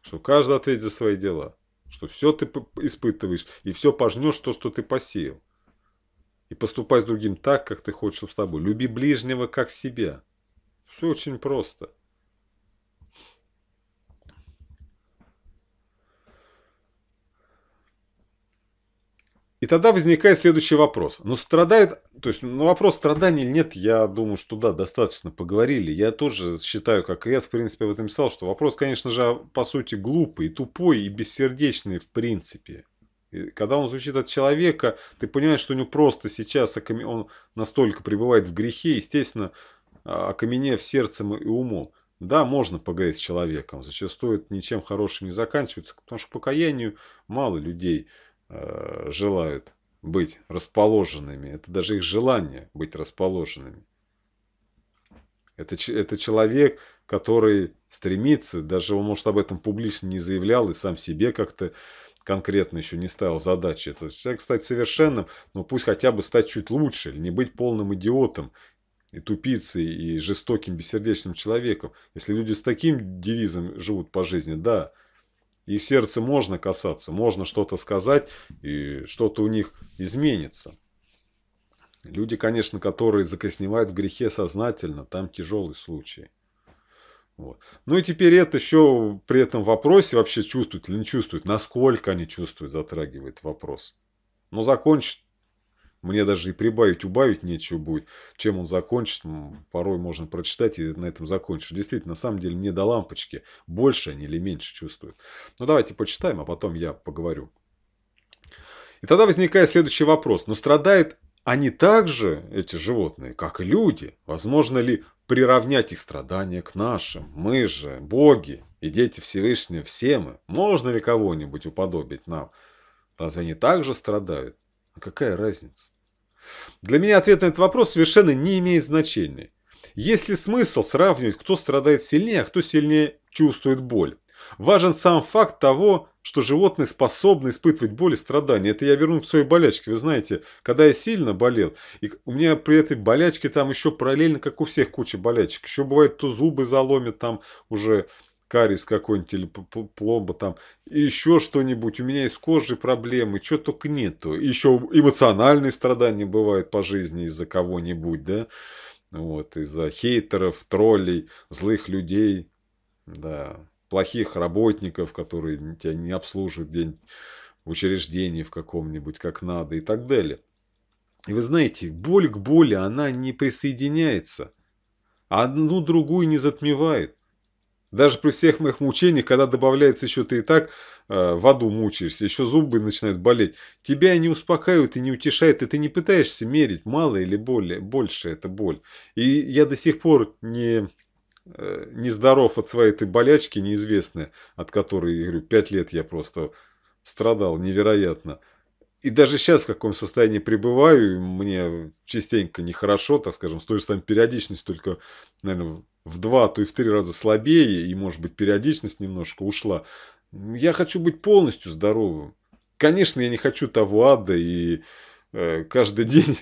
Что каждый ответит за свои дела. Что все ты испытываешь, и все пожнешь то, что ты посеял. И поступай с другим так, как ты хочешь, чтобы с тобой. Люби ближнего, как себя. Все очень просто. И тогда возникает следующий вопрос. Ну, страдает, то есть, ну, вопрос страданий или нет, я думаю, что да, достаточно поговорили. Я тоже считаю, как и я, в принципе, об этом писал, что вопрос, конечно же, по сути, глупый, тупой и бессердечный, в принципе. И когда он звучит от человека, ты понимаешь, что у него просто сейчас он настолько пребывает в грехе, естественно, окаменев сердцем и умом. Да, можно поговорить с человеком. Зачастую это ничем хорошим не заканчивается, потому что покаянию мало людей э, желают быть расположенными. Это даже их желание быть расположенными. Это, это человек, который стремится, даже он, может, об этом публично не заявлял и сам себе как-то конкретно еще не ставил задачи. Это человек стать совершенным, но пусть хотя бы стать чуть лучше, или не быть полным идиотом, и тупицей, и жестоким, бессердечным человеком. Если люди с таким девизом живут по жизни, да, их сердце можно касаться, можно что-то сказать, и что-то у них изменится. Люди, конечно, которые закосневают в грехе сознательно, там тяжелый случай. Вот. Ну и теперь это еще при этом вопросе, вообще чувствуют или не чувствуют, насколько они чувствуют, затрагивает вопрос. Но закончить, мне даже и прибавить, убавить нечего будет. Чем он закончит, порой можно прочитать и на этом закончить. Действительно, на самом деле, мне до лампочки, больше они или меньше чувствуют. Ну, давайте почитаем, а потом я поговорю. И тогда возникает следующий вопрос. Но страдают они так же, эти животные, как и люди? Возможно ли приравнять их страдания к нашим? Мы же боги и дети Всевышнего, все мы. Можно ли кого-нибудь уподобить нам? Разве они так же страдают? А какая разница? Для меня ответ на этот вопрос совершенно не имеет значения. Есть ли смысл сравнивать, кто страдает сильнее, а кто сильнее чувствует боль? Важен сам факт того, что животные способны испытывать боль и страдания. Это я вернусь к своей болячке. Вы знаете, когда я сильно болел, и у меня при этой болячке там еще параллельно, как у всех, куча болячек. Еще бывает, то зубы заломят, там уже кариес какой-нибудь или пломба там, и еще что-нибудь. У меня из кожи проблемы, чего только нету. Еще эмоциональные страдания бывают по жизни из-за кого-нибудь, да, вот, из-за хейтеров, троллей, злых людей, да, плохих работников, которые тебя не обслуживают где-нибудь в учреждении в каком-нибудь как надо и так далее. И вы знаете, боль к боли, она не присоединяется, одну другую не затмевает. Даже при всех моих мучениях, когда добавляется еще ты и так э, в аду мучаешься, еще зубы начинают болеть, тебя не успокаивают и не утешают, и ты не пытаешься мерить, мало или более, больше это боль. И я до сих пор не, э, не здоров от своей этой болячки неизвестной, от которой, я говорю, пять лет я просто страдал невероятно. И даже сейчас в каком состоянии пребываю, мне частенько нехорошо, так скажем, с той же самой периодичностью, только, наверное, в два, то и в три раза слабее, и, может быть, периодичность немножко ушла. Я хочу быть полностью здоровым. Конечно, я не хочу того ада, и э, каждый день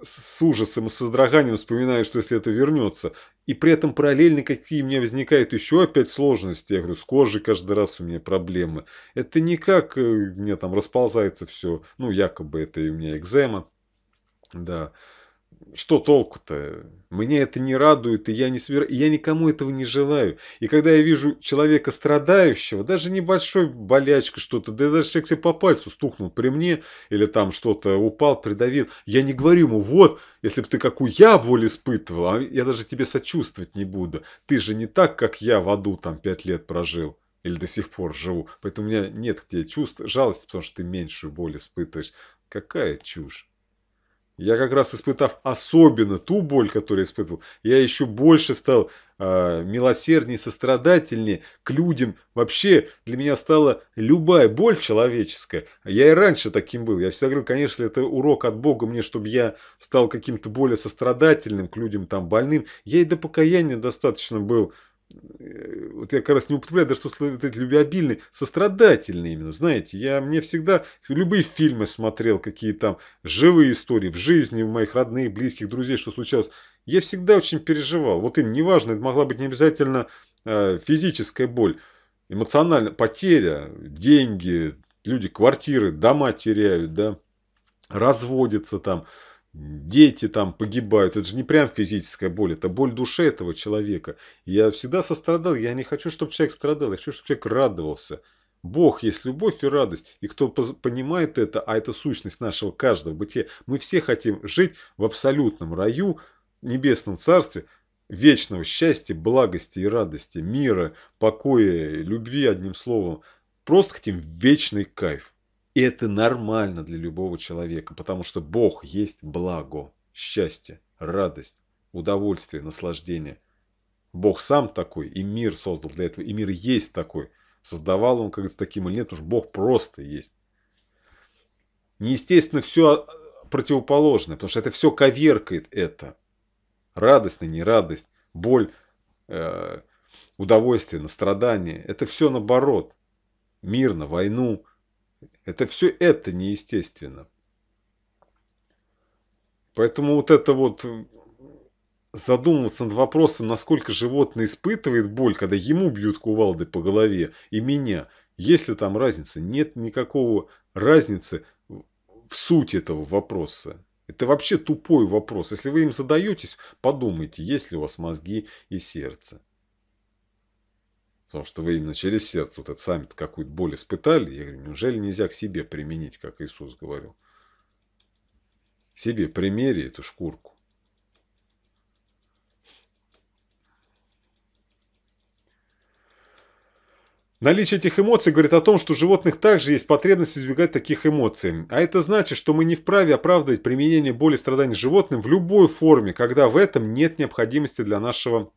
с ужасом и содроганием вспоминаю, что если это вернется. И при этом параллельно какие у меня возникают еще опять сложности. Я говорю, с кожей каждый раз у меня проблемы. Это не как у меня там расползается все. Ну, якобы это и у меня экзема. Да. Что толку-то? Меня это не радует, и я, не свер... и я никому этого не желаю. И когда я вижу человека страдающего, даже небольшой болячка что-то, да даже человек себе по пальцу стукнул при мне, или там что-то упал, придавил, я не говорю ему, вот, если бы ты какую я боль испытывал, а я даже тебе сочувствовать не буду. Ты же не так, как я в аду там пять лет прожил. или до сих пор живу. Поэтому у меня нет к тебе чувств жалости, потому что ты меньшую боль испытываешь. Какая чушь. Я как раз, испытав особенно ту боль, которую я испытывал, я еще больше стал э, милосерднее, сострадательнее к людям. Вообще для меня стала любая боль человеческая. Я и раньше таким был. Я всегда говорил, конечно, это урок от Бога мне, чтобы я стал каким-то более сострадательным к людям там больным. Я и до покаяния достаточно был. Вот я как раз не употребляю, да что эти любвеобильные, сострадательные именно, знаете, я мне всегда любые фильмы смотрел, какие там живые истории в жизни, в моих родных, близких, друзей, что случалось, я всегда очень переживал, вот им неважно, это могла быть не обязательно э, физическая боль, эмоциональная потеря, деньги, люди квартиры, дома теряют, да, разводятся там. Дети там погибают. Это же не прям физическая боль. Это боль души этого человека. Я всегда сострадал. Я не хочу, чтобы человек страдал. Я хочу, чтобы человек радовался. Бог есть любовь и радость. И кто понимает это, а это сущность нашего каждого бытия. Мы все хотим жить в абсолютном раю, небесном царстве, вечного счастья, благости и радости, мира, покоя, любви, одним словом. Просто хотим вечный кайф. И это нормально для любого человека, потому что Бог есть благо, счастье, радость, удовольствие, наслаждение. Бог сам такой, и мир создал для этого, и мир есть такой. Создавал он как-то таким или нет, потому что Бог просто есть. Неестественно, все противоположное, потому что это все коверкает это. Радость и нерадость, боль, удовольствие, настрадание. Это все наоборот. Мир на войну. Это все это неестественно. Поэтому вот это вот задумываться над вопросом, насколько животное испытывает боль, когда ему бьют кувалдой по голове, и меня. Есть ли там разница? Нет никакого разницы в сути этого вопроса. Это вообще тупой вопрос. Если вы им задаетесь, подумайте, есть ли у вас мозги и сердце. Потому что вы именно через сердце вот это сами-то какую-то боль испытали. Я говорю, неужели нельзя к себе применить, как Иисус говорил? К себе примери эту шкурку. Наличие этих эмоций говорит о том, что у животных также есть потребность избегать таких эмоций. А это значит, что мы не вправе оправдывать применение боли и страданий животным в любой форме, когда в этом нет необходимости для нашего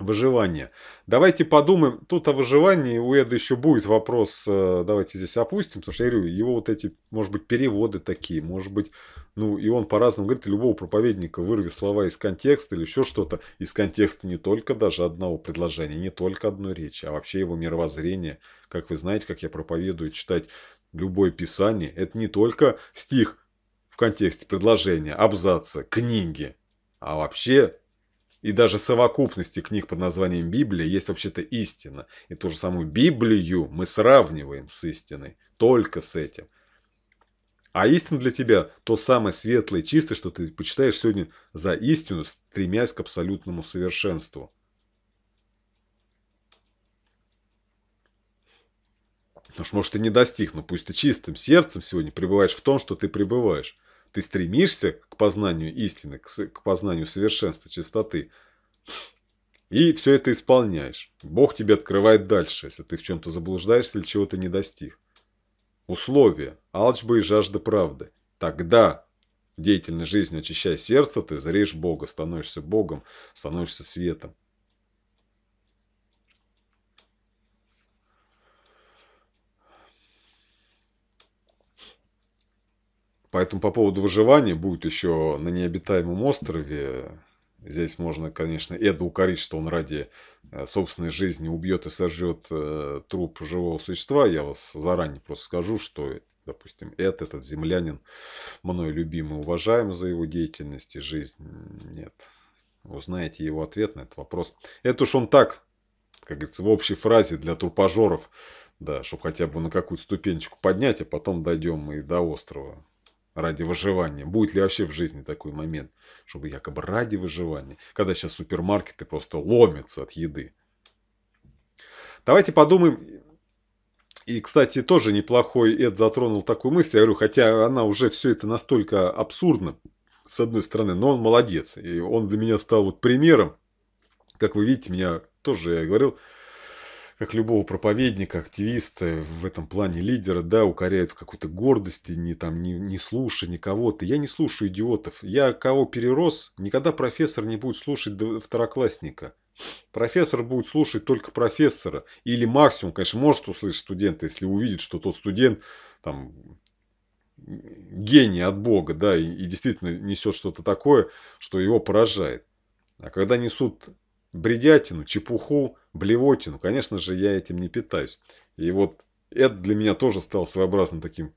выживание. Давайте подумаем. Тут о выживании у Эда еще будет вопрос. Давайте здесь опустим. Потому что я говорю, его вот эти, может быть, переводы такие. Может быть, ну и он по-разному говорит. Любого проповедника вырви слова из контекста или еще что-то. Из контекста не только даже одного предложения, не только одной речи, а вообще его мировоззрение. Как вы знаете, как я проповедую читать любое писание. Это не только стих в контексте предложения, абзаца, книги. А вообще... И даже совокупности книг под названием Библия есть вообще-то истина. И ту же самую Библию мы сравниваем с истиной. Только с этим. А истина для тебя то самое светлое и чистое, что ты почитаешь сегодня за истину, стремясь к абсолютному совершенству. Потому что, может, ты не достиг, но пусть ты чистым сердцем сегодня пребываешь в том, что ты пребываешь. Ты стремишься к познанию истины, к познанию совершенства, чистоты. И все это исполняешь. Бог тебе открывает дальше, если ты в чем-то заблуждаешься или чего-то не достиг. Условия. Алчба и жажда правды. Тогда, деятельной жизнью очищая сердце, ты зреешь Бога, становишься Богом, становишься светом. Поэтому по поводу выживания будет еще на необитаемом острове. Здесь можно, конечно, Эду укорить, что он ради собственной жизни убьет и сожжет труп живого существа. Я вас заранее просто скажу, что, допустим, Эд, этот землянин, мной любимый, уважаем за его деятельность и жизнь. Нет. Узнаете его ответ на этот вопрос. Это уж он так, как говорится, в общей фразе для трупожоров. Да, чтобы хотя бы на какую-то ступенечку поднять, а потом дойдем и до острова. Ради выживания. Будет ли вообще в жизни такой момент, чтобы якобы ради выживания, когда сейчас супермаркеты просто ломятся от еды. Давайте подумаем. И, кстати, тоже неплохой Эд затронул такую мысль. Я говорю, хотя она уже все это настолько абсурдно, с одной стороны, но он молодец. И он для меня стал вот примером. Как вы видите, меня тоже, я говорил, как любого проповедника, активиста, в этом плане лидера, да, укоряют в какой-то гордости, не, там, не, не слушай никого-то. Я не слушаю идиотов. Я кого перерос, никогда профессор не будет слушать второклассника. Профессор будет слушать только профессора. Или максимум, конечно, может услышать студента, если увидит, что тот студент там гений от Бога, да, и, и действительно несет что-то такое, что его поражает. А когда несут бредятину, чепуху, блевотину, конечно же, я этим не питаюсь. И вот это для меня тоже стало своеобразным таким,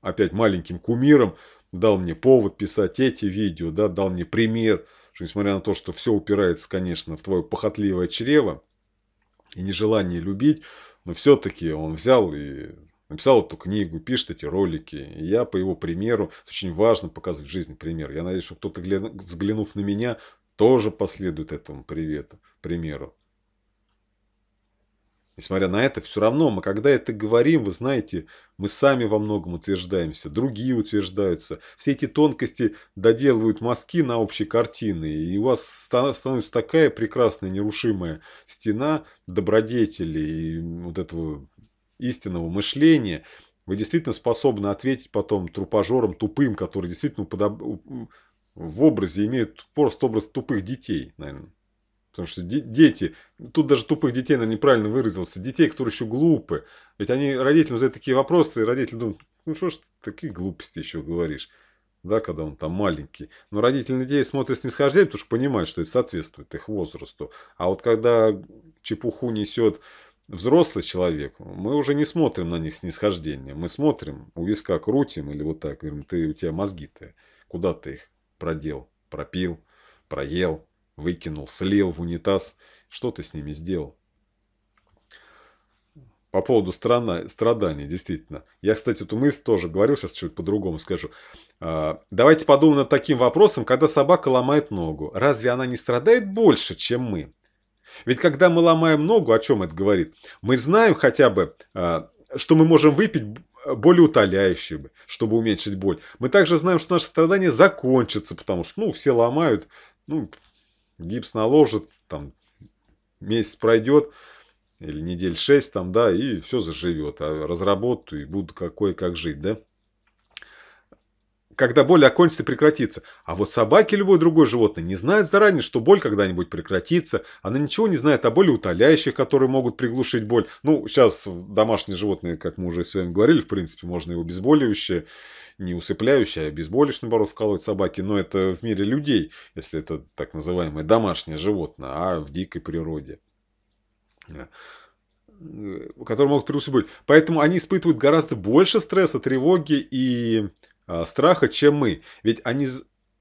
опять, маленьким кумиром. Дал мне повод писать эти видео, да, дал мне пример, что несмотря на то, что все упирается, конечно, в твое похотливое чрево и нежелание любить, но все-таки он взял и написал эту книгу, пишет эти ролики. И я по его примеру, очень важно показывать в жизни пример. Я надеюсь, что кто-то, взглянув на меня, тоже последует этому привету, примеру. Несмотря на это, все равно мы, когда это говорим, вы знаете, мы сами во многом утверждаемся, другие утверждаются. Все эти тонкости доделывают мазки на общей картины, и у вас становится такая прекрасная нерушимая стена добродетелей и вот этого истинного мышления. Вы действительно способны ответить потом трупожорам тупым, которые действительно уподоб... в образе имеют просто образ тупых детей, наверное. Потому что дети, тут даже тупых детей, наверное, неправильно выразился, детей, которые еще глупы. Ведь они родителям задают такие вопросы, и родители думают, ну что ж ты такие глупости еще говоришь, да, когда он там маленький. Но родители на детей смотрят снисхождением, потому что понимают, что это соответствует их возрасту. А вот когда чепуху несет взрослый человек, мы уже не смотрим на них снисхождение. Мы смотрим, у виска крутим или вот так, говорим, ты, у тебя мозги-то, куда ты их продел, пропил, проел, выкинул, слил в унитаз. Что ты с ними сделал? По поводу страна, страданий, действительно. Я, кстати, эту мысль тоже говорил, сейчас чуть по-другому скажу. Давайте подумаем над таким вопросом, когда собака ломает ногу. Разве она не страдает больше, чем мы? Ведь когда мы ломаем ногу, о чем это говорит? Мы знаем хотя бы, что мы можем выпить болеутоляющие, чтобы уменьшить боль. Мы также знаем, что наше страдание закончится, потому что, ну, все ломают, ну, гипс наложат, там, месяц пройдет, или недель шесть, там, да, и все заживет, а разработаю и буду кое-как жить, да. Когда боль окончится и прекратится. А вот собаки и любое другое животное не знают заранее, что боль когда-нибудь прекратится. Она ничего не знает о болеутоляющих, которые могут приглушить боль. Ну, сейчас домашние животные, как мы уже с вами говорили, в принципе, можно и обезболивающее, не усыпляющее, а обезболивающее, наоборот, вколоть собаки. Но это в мире людей, если это так называемое домашнее животное, а в дикой природе, которые могут приглушить боль. Поэтому они испытывают гораздо больше стресса, тревоги и страха, чем мы. Ведь они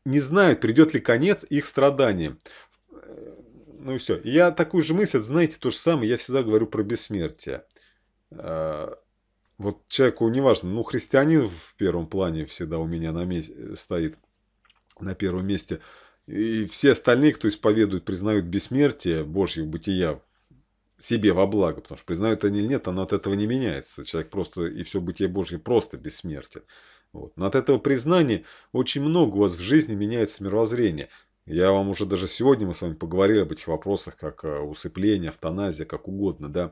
не знают, придет ли конец их страданиям. Ну и все. Я такую же мысль, знаете, то же самое, я всегда говорю про бессмертие. Вот человеку неважно, ну, христианин в первом плане всегда у меня на месте стоит, на первом месте. И все остальные, кто исповедует, признают бессмертие Божьего бытия себе во благо. Потому что признают они или нет, оно от этого не меняется. Человек просто, и все бытие Божье просто бессмертен. Вот. Но от этого признания очень много у вас в жизни меняется мировоззрение. Я вам уже даже сегодня, мы с вами поговорили об этих вопросах, как усыпление, автоназия, как угодно, да.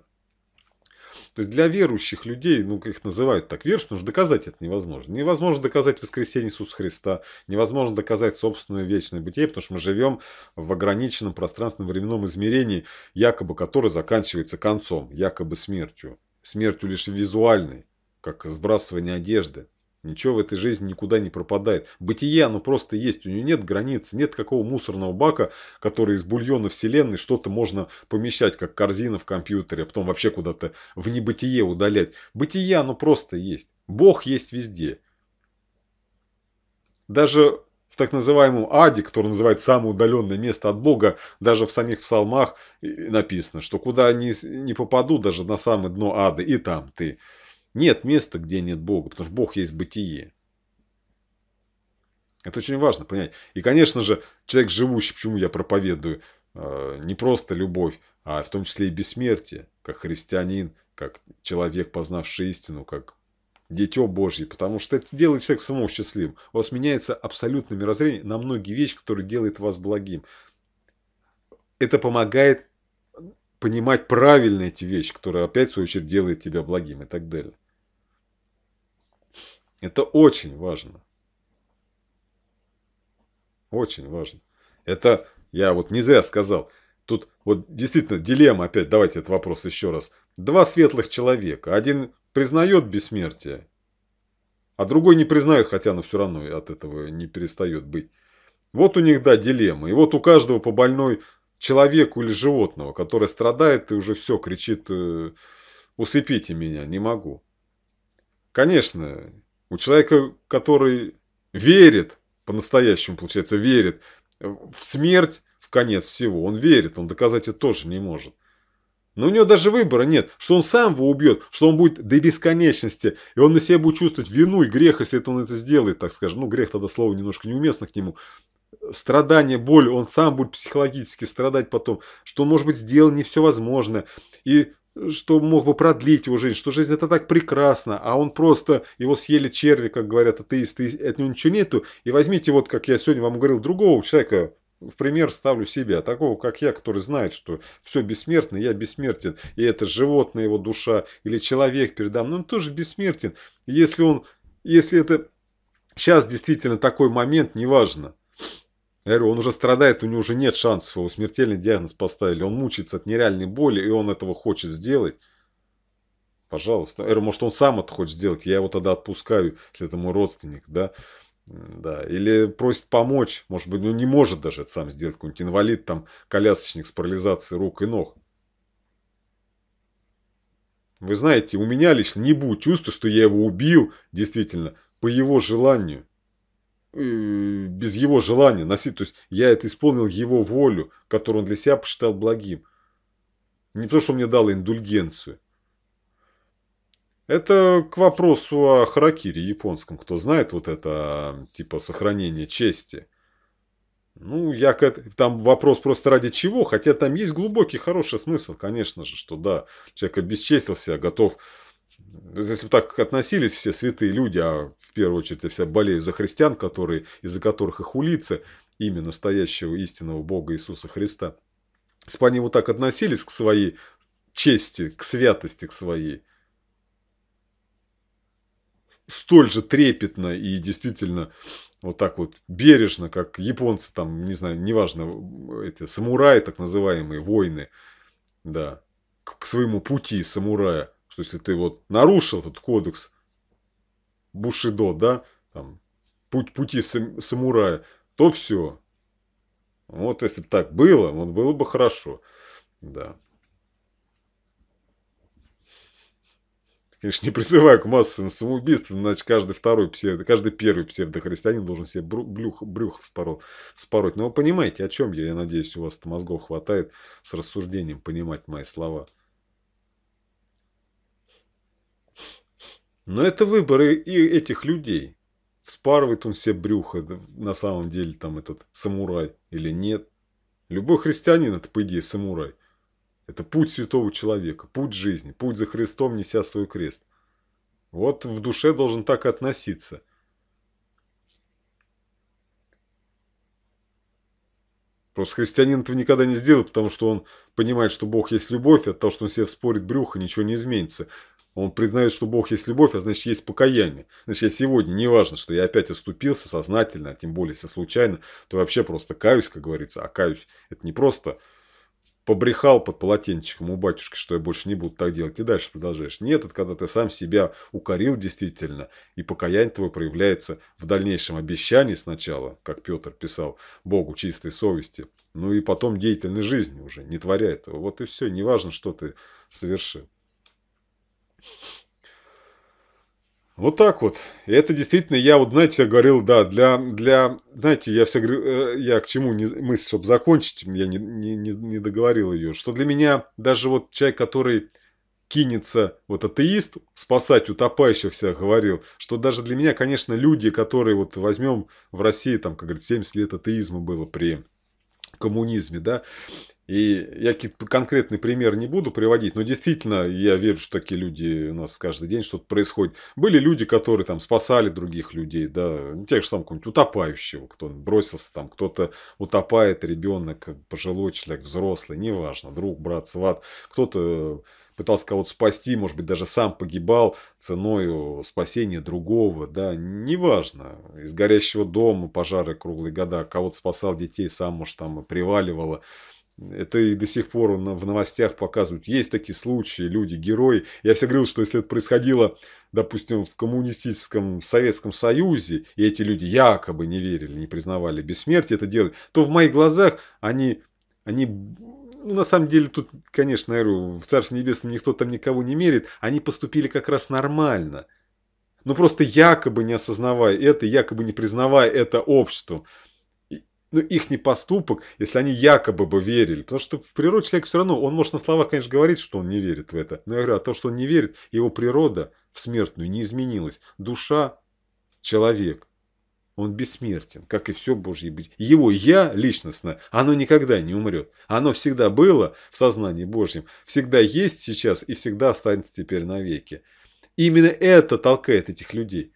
То есть для верующих людей, ну, их называют так верующими, потому что доказать это невозможно. Невозможно доказать воскресение Иисуса Христа, невозможно доказать собственное вечное бытие, потому что мы живем в ограниченном пространственно-временном измерении, якобы которое заканчивается концом, якобы смертью. Смертью лишь визуальной, как сбрасывание одежды. Ничего в этой жизни никуда не пропадает. Бытие, оно просто есть. У нее нет границ, нет какого мусорного бака, который из бульона вселенной что-то можно помещать, как корзина в компьютере, а потом вообще куда-то в небытие удалять. Бытие, оно просто есть. Бог есть везде. Даже в так называемом аде, который называет самое удаленное место от Бога, даже в самих псалмах написано, что куда ни, ни попаду, даже на самое дно ада, и там ты. Нет места, где нет Бога, потому что Бог есть бытие. Это очень важно понять. И, конечно же, человек живущий, почему я проповедую, не просто любовь, а в том числе и бессмертие, как христианин, как человек, познавший истину, как дитё Божье, потому что это делает человека самого счастливым. У вас меняется абсолютное мирозрение на многие вещи, которые делают вас благим. Это помогает понимать правильно эти вещи, которые опять в свою очередь делают тебя благим и так далее. Это очень важно. Очень важно. Это я вот не зря сказал. Тут вот действительно дилемма опять. Давайте этот вопрос еще раз. Два светлых человека. Один признает бессмертие, а другой не признает, хотя оно все равно от этого не перестает быть. Вот у них, да, дилемма. И вот у каждого по больной человеку или животного, который страдает и уже все кричит: «Усыпите меня, не могу». Конечно, у человека, который верит, по-настоящему, получается, верит в смерть, в конец всего, он верит, он доказать это тоже не может. Но у него даже выбора нет, что он сам его убьет, что он будет до бесконечности, и он на себя будет чувствовать вину и грех, если это он это сделает, так скажем. Ну, грех тогда слово немножко неуместно к нему. Страдание, боль, он сам будет психологически страдать потом, что он, может быть, сделал не все возможное, и что мог бы продлить его жизнь, что жизнь это так прекрасно, а он просто, его съели черви, как говорят атеисты, от него ничего нету, и возьмите, вот как я сегодня вам говорил, другого человека, в пример ставлю себя, такого, как я, который знает, что все бессмертно, я бессмертен, и это животное, его душа, или человек передо мной, он тоже бессмертен, если он, если это сейчас действительно такой момент, неважно. Я говорю, он уже страдает, у него уже нет шансов, его смертельный диагноз поставили, он мучается от нереальной боли, и он этого хочет сделать. Пожалуйста. Я говорю, может, он сам это хочет сделать, я его тогда отпускаю, если это мой родственник, да. Да. Или просит помочь, может быть, ну не может даже это сам сделать, какой-нибудь инвалид, там, колясочник с парализацией рук и ног. Вы знаете, у меня лично не будет чувства, что я его убил, действительно, по его желанию. Без его желания носить. То есть я это исполнил его волю, которую он для себя посчитал благим. Не то, что мне дало индульгенцию. Это к вопросу о харакири японском. Кто знает вот это, типа, сохранение чести. Ну, я к этому... Там вопрос просто ради чего. Хотя там есть глубокий, хороший смысл, конечно же, что да, человек обесчестился, готов... Если бы так относились все святые люди, а в первую очередь я вся болею за христиан, которые, из-за которых и хулится имя настоящего истинного Бога Иисуса Христа. Если бы они вот так относились к своей чести, к святости, к своей, столь же трепетно и действительно вот так вот бережно, как японцы, там, не знаю, неважно, эти самураи, так называемые, воины, да, к своему пути самурая. То есть, если ты вот нарушил этот кодекс Бушидо, да, там, путь, пути самурая, то все. Вот если бы так было, вот было бы хорошо. Да. Конечно, не призываю к массовым самоубийствам, иначе каждый второй псевдо, каждый первый псевдохристианин должен себе брюх, брюх вспороть. Но вы понимаете, о чем я? Я надеюсь, у вас мозгов хватает с рассуждением понимать мои слова. Но это выборы и этих людей. Вспарывает он себе брюхо, на самом деле, там этот самурай или нет. Любой христианин, это, по идее, самурай. Это путь святого человека, путь жизни, путь за Христом, неся свой крест. Вот в душе должен так относиться. Просто христианин этого никогда не сделает, потому что он понимает, что Бог есть любовь, и от того, что он себе вспорит брюхо, ничего не изменится. Он признает, что Бог есть любовь, а значит, есть покаяние. Значит, я сегодня, неважно, что я опять оступился сознательно, а тем более, если случайно, то вообще просто каюсь, как говорится. А каюсь, это не просто побрехал под полотенчиком у батюшки, что я больше не буду так делать, и дальше продолжаешь. Нет, это когда ты сам себя укорил действительно, и покаяние твое проявляется в дальнейшем обещании сначала, как Петр писал, Богу чистой совести, ну и потом деятельной жизни уже, не творя этого. Вот и все, неважно, что ты совершил. Вот так вот. И это действительно, я вот, знаете, я говорил, да, для, для, знаете, я все говорил, я к чему не, мысль, чтобы закончить, я не, не, не договорил ее, что для меня даже вот человек, который кинется, вот атеист, спасать утопающихся, говорил, что даже для меня, конечно, люди, которые вот возьмем в России, там, как говорят, семьдесят лет атеизма было при коммунизме, да, И я конкретный пример не буду приводить, но действительно, я верю, что такие люди у нас каждый день что-то происходит. Были люди, которые там спасали других людей, да, тех же там какого-нибудь утопающего, кто бросился там, кто-то утопает, ребенок, пожилой человек, взрослый, неважно, друг, брат, сват, кто-то пытался кого-то спасти, может быть, даже сам погибал ценой спасения другого, да, неважно, из горящего дома, пожары круглые года, кого-то спасал детей, сам, может, там приваливало. Это и до сих пор в новостях показывают. Есть такие случаи, люди, герои. Я все говорил, что если это происходило, допустим, в коммунистическом Советском Союзе, и эти люди якобы не верили, не признавали бессмертие, это делали, то в моих глазах они... они ну, на самом деле, тут, конечно, я говорю, в Царстве Небесном никто там никого не мерит. Они поступили как раз нормально. Но просто якобы не осознавая это, якобы не признавая это обществу. Ну, их не поступок, если они якобы бы верили. Потому что в природе человек все равно, он может на словах, конечно, говорить, что он не верит в это. Но я говорю, а то, что он не верит, его природа в смертную не изменилась. Душа, человек, он бессмертен, как и все Божье бытие. Его «я» личностное, оно никогда не умрет. Оно всегда было в сознании Божьем, всегда есть сейчас и всегда останется теперь навеки. И именно это толкает этих людей.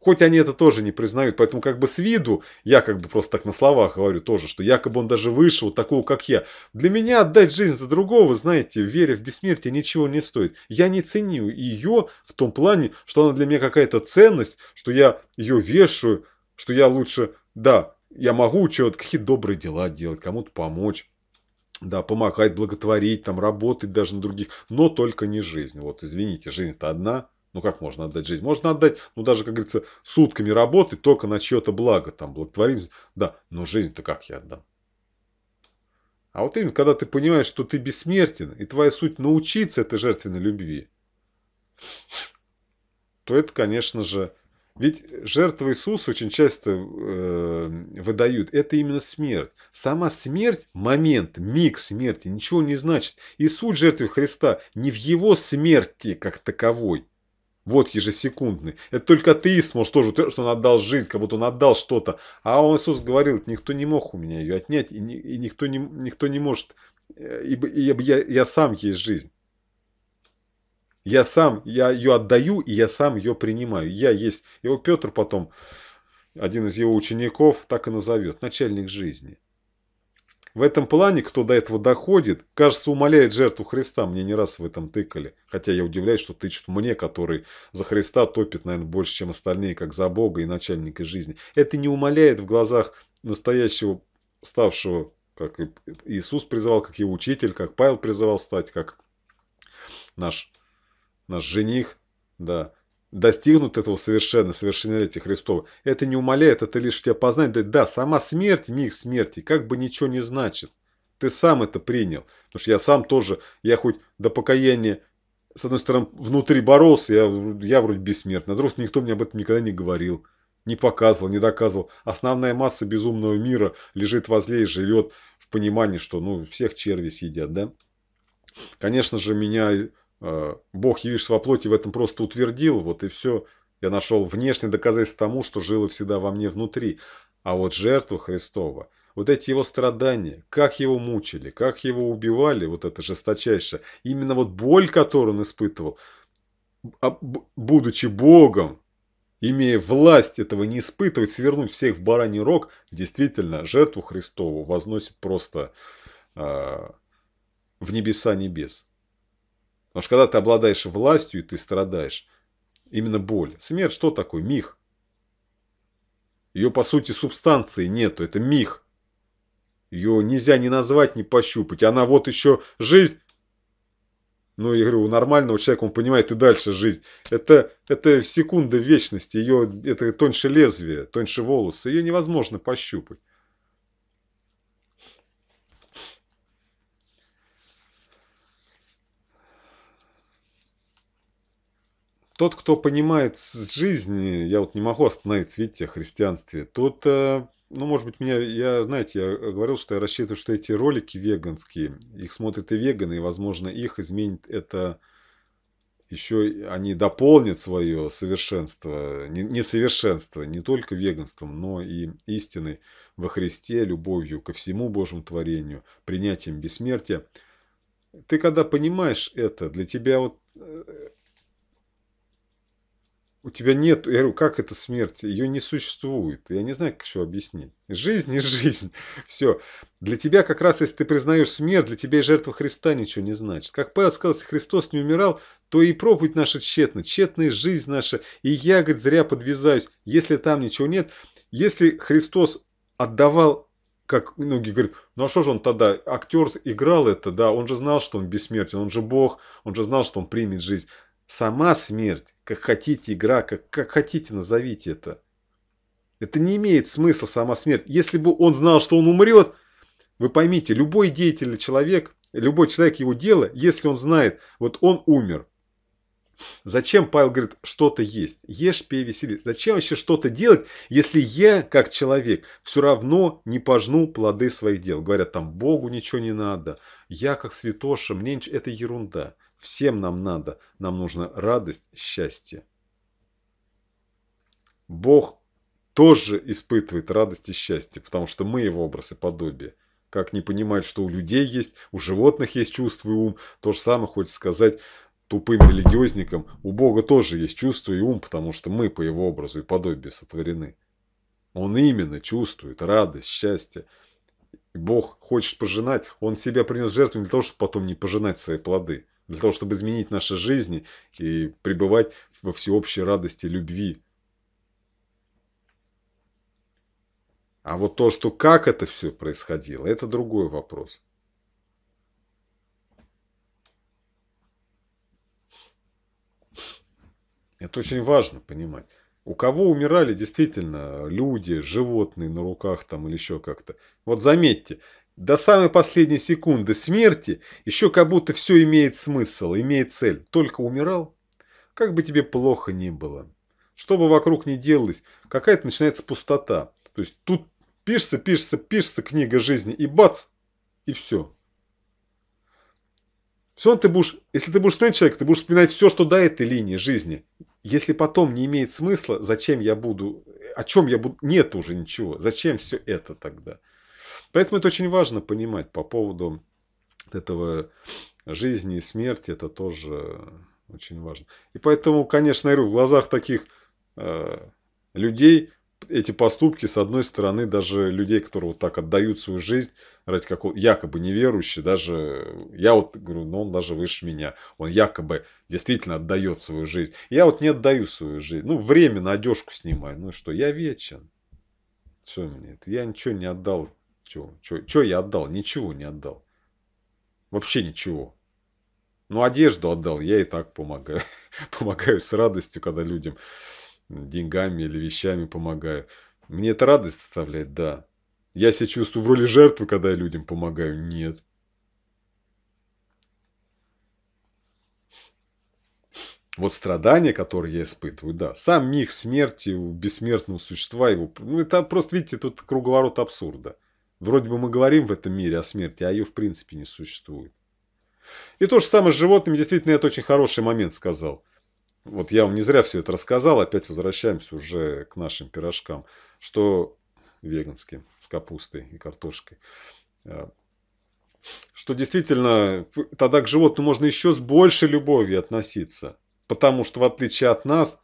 Хоть они это тоже не признают, поэтому как бы с виду, я как бы просто так на словах говорю тоже, что якобы он даже выше вот такого, как я. Для меня отдать жизнь за другого, знаете, веря в бессмертие, ничего не стоит. Я не ценю ее в том плане, что она для меня какая-то ценность, что я ее вешаю, что я лучше, да, я могу чего-то, какие-то добрые дела делать, кому-то помочь. Да, помогать, благотворить, там, работать даже на других, но только не жизнь. Вот, извините, жизнь-то одна. Ну, как можно отдать жизнь? Можно отдать, ну, даже, как говорится, сутками работать, только на чье-то благо, там, благотворительность. Да, но жизнь-то как я отдам? А вот именно, когда ты понимаешь, что ты бессмертен, и твоя суть научиться этой жертвенной любви, то это, конечно же... Ведь жертвы Иисуса очень часто э, выдают. Это именно смерть. Сама смерть, момент, миг смерти, ничего не значит. И суть жертвы Христа не в его смерти как таковой. Вот ежесекундный. Это только атеист может тоже утверждать, что он отдал жизнь, как будто он отдал что-то. А он, Иисус, говорил, никто не мог у меня ее отнять, и, не, и никто, не, никто не может, ибо я, я, я сам есть жизнь. Я сам, я ее отдаю, и я сам ее принимаю. Я есть. Его Петр потом, один из его учеников, так и назовет, начальник жизни. В этом плане, кто до этого доходит, кажется, умаляет жертву Христа. Мне не раз в этом тыкали. Хотя я удивляюсь, что тычут мне, который за Христа топит, наверное, больше, чем остальные, как за Бога и начальника жизни. Это не умаляет в глазах настоящего, ставшего, как Иисус призывал, как его учитель, как Павел призывал стать, как наш, наш жених, да, достигнут этого совершенно, совершеннолетия Христова. Это не умаляет, это лишь тебя познать. Да, да, сама смерть, миг смерти, как бы ничего не значит. Ты сам это принял. Потому что я сам тоже, я хоть до покаяния, с одной стороны, внутри боролся, я, я вроде бессмертный, а вдруг никто мне об этом никогда не говорил, не показывал, не доказывал. Основная масса безумного мира лежит возле и живет в понимании, что ну, всех черви съедят, да? Конечно же, меня... Бог, явившийся во плоти, в этом просто утвердил, вот и все. Я нашел внешнее доказательство тому, что жило всегда во мне внутри. А вот жертва Христова, вот эти его страдания, как его мучили, как его убивали, вот это жесточайшее, именно вот боль, которую он испытывал, будучи Богом, имея власть этого не испытывать, свернуть всех в бараний рог, действительно, жертву Христову возносит просто э, в небеса небес. Потому что когда ты обладаешь властью, и ты страдаешь, именно боль. Смерть что такое? Миг. Ее, по сути, субстанции нету. Это миг. Ее нельзя ни назвать, ни пощупать. Она вот еще жизнь. Ну, я говорю, у нормального человека, он понимает и дальше жизнь. Это, это секунда вечности. Ее, это тоньше лезвие, тоньше волосы. Ее невозможно пощупать. Тот, кто понимает жизнь, я вот не могу остановиться, видите, о христианстве, тот, ну, может быть, меня, я, знаете, я говорил, что я рассчитываю, что эти ролики веганские, их смотрят и веганы, и, возможно, их изменит это еще они дополнят свое совершенство, несовершенство не только веганством, но и истиной во Христе, любовью ко всему Божьему творению, принятием бессмертия. Ты когда понимаешь это, для тебя вот... У тебя нет, я говорю, как это смерть? Ее не существует. Я не знаю, как еще объяснить. Жизнь и жизнь. Все. Для тебя как раз, если ты признаешь смерть, для тебя и жертва Христа ничего не значит. Как Павел сказал, если Христос не умирал, то и проповедь наша тщетна. Тщетная жизнь наша. И я, говорит, зря подвязаюсь, если там ничего нет. Если Христос отдавал, как многие говорят, ну а что же он тогда? Актер играл это, да. Он же знал, что он бессмертен. Он же Бог. Он же знал, что он примет жизнь. Сама смерть, как хотите, игра, как, как хотите, назовите это. Это не имеет смысла, сама смерть. Если бы он знал, что он умрет, вы поймите, любой деятельный человек, любой человек его дела, если он знает, вот он умер. Зачем, Павел говорит, что-то есть? Ешь, пей, веселись. Зачем вообще что-то делать, если я, как человек, все равно не пожну плоды своих дел? Говорят, там Богу ничего не надо. Я, как святоша, мне ничего... Это ерунда. Всем нам надо. Нам нужна радость, счастье. Бог тоже испытывает радость и счастье, потому что мы его образ и подобие. Как не понимать, что у людей есть, у животных есть чувство и ум. То же самое хочется сказать тупым религиозникам. У Бога тоже есть чувство и ум, потому что мы по его образу и подобию сотворены. Он именно чувствует радость, счастье. Бог хочет пожинать. Он себя принес в жертву для того, чтобы потом не пожинать свои плоды. Для того, чтобы изменить наши жизни и пребывать во всеобщей радости и любви. А вот то, что как это все происходило, это другой вопрос. Это очень важно понимать. У кого умирали действительно люди, животные на руках там или еще как-то. Вот заметьте. До самой последней секунды смерти еще как будто все имеет смысл, имеет цель. Только умирал, как бы тебе плохо ни было. Что бы вокруг ни делалось, какая-то начинается пустота. То есть тут пишется, пишется, пишется книга жизни и бац, и все. Все ты будешь, если ты будешь тот человек, ты будешь вспоминать все, что до этой линии жизни. Если потом не имеет смысла, зачем я буду, о чем я буду, нет уже ничего. Зачем все это тогда? Поэтому это очень важно понимать по поводу этого жизни и смерти. Это тоже очень важно. И поэтому, конечно, я говорю, в глазах таких э, людей эти поступки, с одной стороны, даже людей, которые вот так отдают свою жизнь, ради какого-то якобы неверующего, даже я вот говорю, ну он даже выше меня. Он якобы действительно отдает свою жизнь. Я вот не отдаю свою жизнь. Ну, временно одежку снимаю. Ну что, я вечен. Все мне это. Я ничего не отдал. Что я отдал? Ничего не отдал. Вообще ничего. Ну, одежду отдал. Я и так помогаю. Помогаю с радостью, когда людям деньгами или вещами помогаю. Мне это радость доставляет? Да. Я себя чувствую в роли жертвы, когда я людям помогаю? Нет. Вот страдания, которые я испытываю, да. Сам миг смерти у бессмертного существа. Его, ну, это просто, видите, тут круговорот абсурда. Вроде бы мы говорим в этом мире о смерти, а ее в принципе не существует. И то же самое с животными. Действительно, это очень хороший момент сказал. Вот я вам не зря все это рассказал. Опять возвращаемся уже к нашим пирожкам. Что веганским, с капустой и картошкой. Что действительно, тогда к животному можно еще с большей любовью относиться. Потому что в отличие от нас...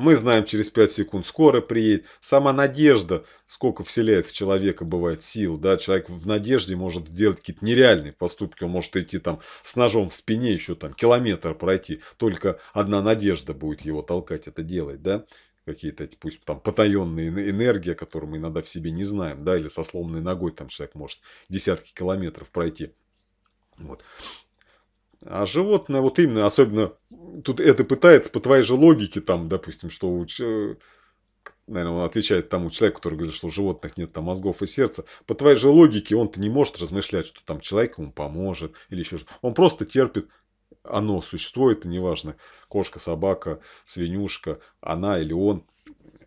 Мы знаем, через пять секунд скоро приедет. Сама надежда, сколько вселяет в человека, бывает, сил. Да? Человек в надежде может сделать какие-то нереальные поступки. Он может идти там с ножом в спине, еще там километр пройти. Только одна надежда будет его толкать это делать. Да? Какие-то эти, пусть там потаенные энергии, которые мы иногда в себе не знаем. Да? Или со сломанной ногой там человек может десятки километров пройти. Вот. А животное, вот именно, особенно, тут это пытается по твоей же логике, там, допустим, что, у, наверное, он отвечает тому человеку, который говорит, что у животных нет там мозгов и сердца, по твоей же логике он-то не может размышлять, что там человек ему поможет или еще что-то. Он просто терпит, оно существует, неважно, кошка, собака, свинюшка, она или он,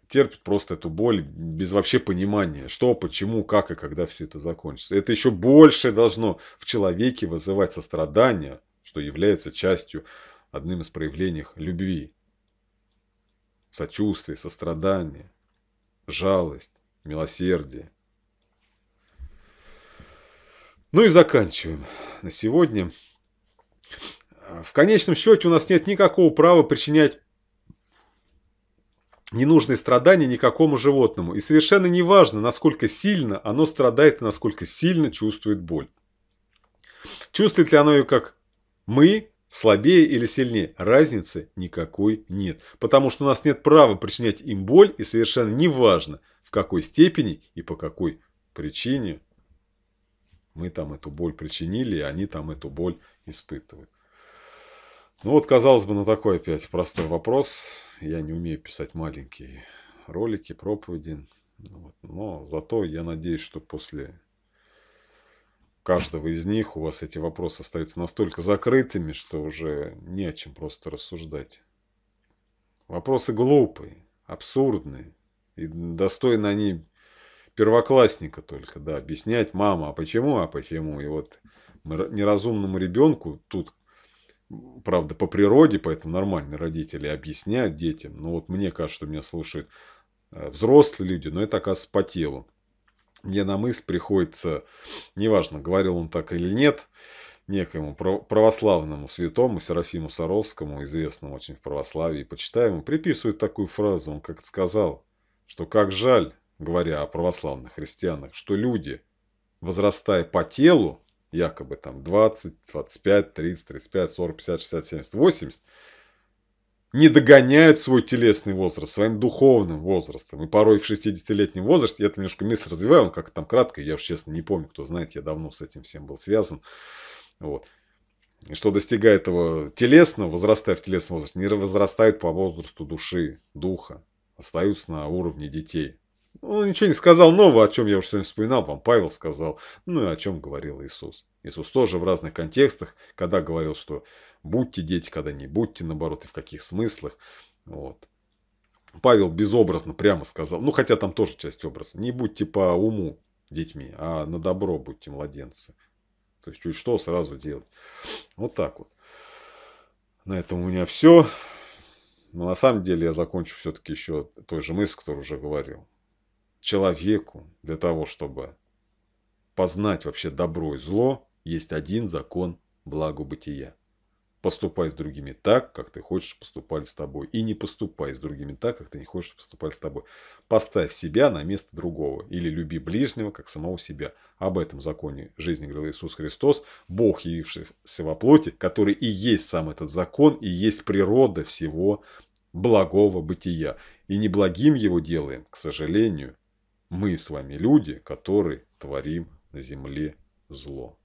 терпит просто эту боль без вообще понимания, что, почему, как и когда все это закончится. Это еще больше должно в человеке вызывать сострадание, что является частью одним из проявлений любви. Сочувствие, сострадание, жалость, милосердие. Ну и заканчиваем на сегодня. В конечном счете у нас нет никакого права причинять ненужные страдания никакому животному. И совершенно не важно, насколько сильно оно страдает и насколько сильно чувствует боль. Чувствует ли оно ее как мы, слабее или сильнее? Разницы никакой нет. Потому что у нас нет права причинять им боль. И совершенно не важно, в какой степени и по какой причине мы там эту боль причинили, и они там эту боль испытывают. Ну вот, казалось бы, ну такой опять простой вопрос. Я не умею писать маленькие ролики, проповеди. Но зато я надеюсь, что после каждого из них у вас эти вопросы остаются настолько закрытыми, что уже не о чем просто рассуждать. Вопросы глупые, абсурдные. И достойны они первоклассника только. Да, объяснять: мама, а почему, а почему. И вот неразумному ребенку тут... Правда, по природе, поэтому нормальные родители объясняют детям. Но вот мне кажется, что меня слушают взрослые люди, но это, оказывается, по телу. Мне на мысль приходится, неважно, говорил он так или нет, некоему православному святому Серафиму Саровскому, известному очень в православии, почитаемому, приписывают такую фразу. Он как-то сказал, что как жаль, говоря о православных христианах, что люди, возрастая по телу, якобы там двадцать, двадцать пять, тридцать, тридцать пять, сорок, пятьдесят, шестьдесят, семьдесят, восемьдесят, не догоняют свой телесный возраст своим духовным возрастом. И порой в шестидесятилетнем возрасте, я там немножко мысль развиваю, он как-то там кратко, я уж честно не помню, кто знает, я давно с этим всем был связан. Вот. И что достигает этого телесного, возрастая в телесном возрасте, не возрастают по возрасту души, духа, остаются на уровне детей. Он ничего не сказал нового, о чем я уже сегодня вспоминал, вам Павел сказал, ну и о чем говорил Иисус. Иисус тоже в разных контекстах, когда говорил, что будьте дети, когда не будьте, наоборот, и в каких смыслах. Вот. Павел безобразно прямо сказал, ну хотя там тоже часть образа, не будьте по уму детьми, а на добро будьте младенцы. То есть чуть что сразу делать. Вот так вот. На этом у меня все. Но на самом деле я закончу все-таки еще той же мысль, которую уже говорил. Человеку для того, чтобы познать вообще добро и зло, есть один закон благу бытия. Поступай с другими так, как ты хочешь, чтобы поступали с тобой. И не поступай с другими так, как ты не хочешь, чтобы поступали с тобой. Поставь себя на место другого. Или люби ближнего, как самого себя. Об этом законе жизни говорил Иисус Христос, Бог, явившийся во плоти, который и есть сам этот закон, и есть природа всего благого бытия. И неблагим его делаем, к сожалению, мы с вами люди, которые творим на земле зло.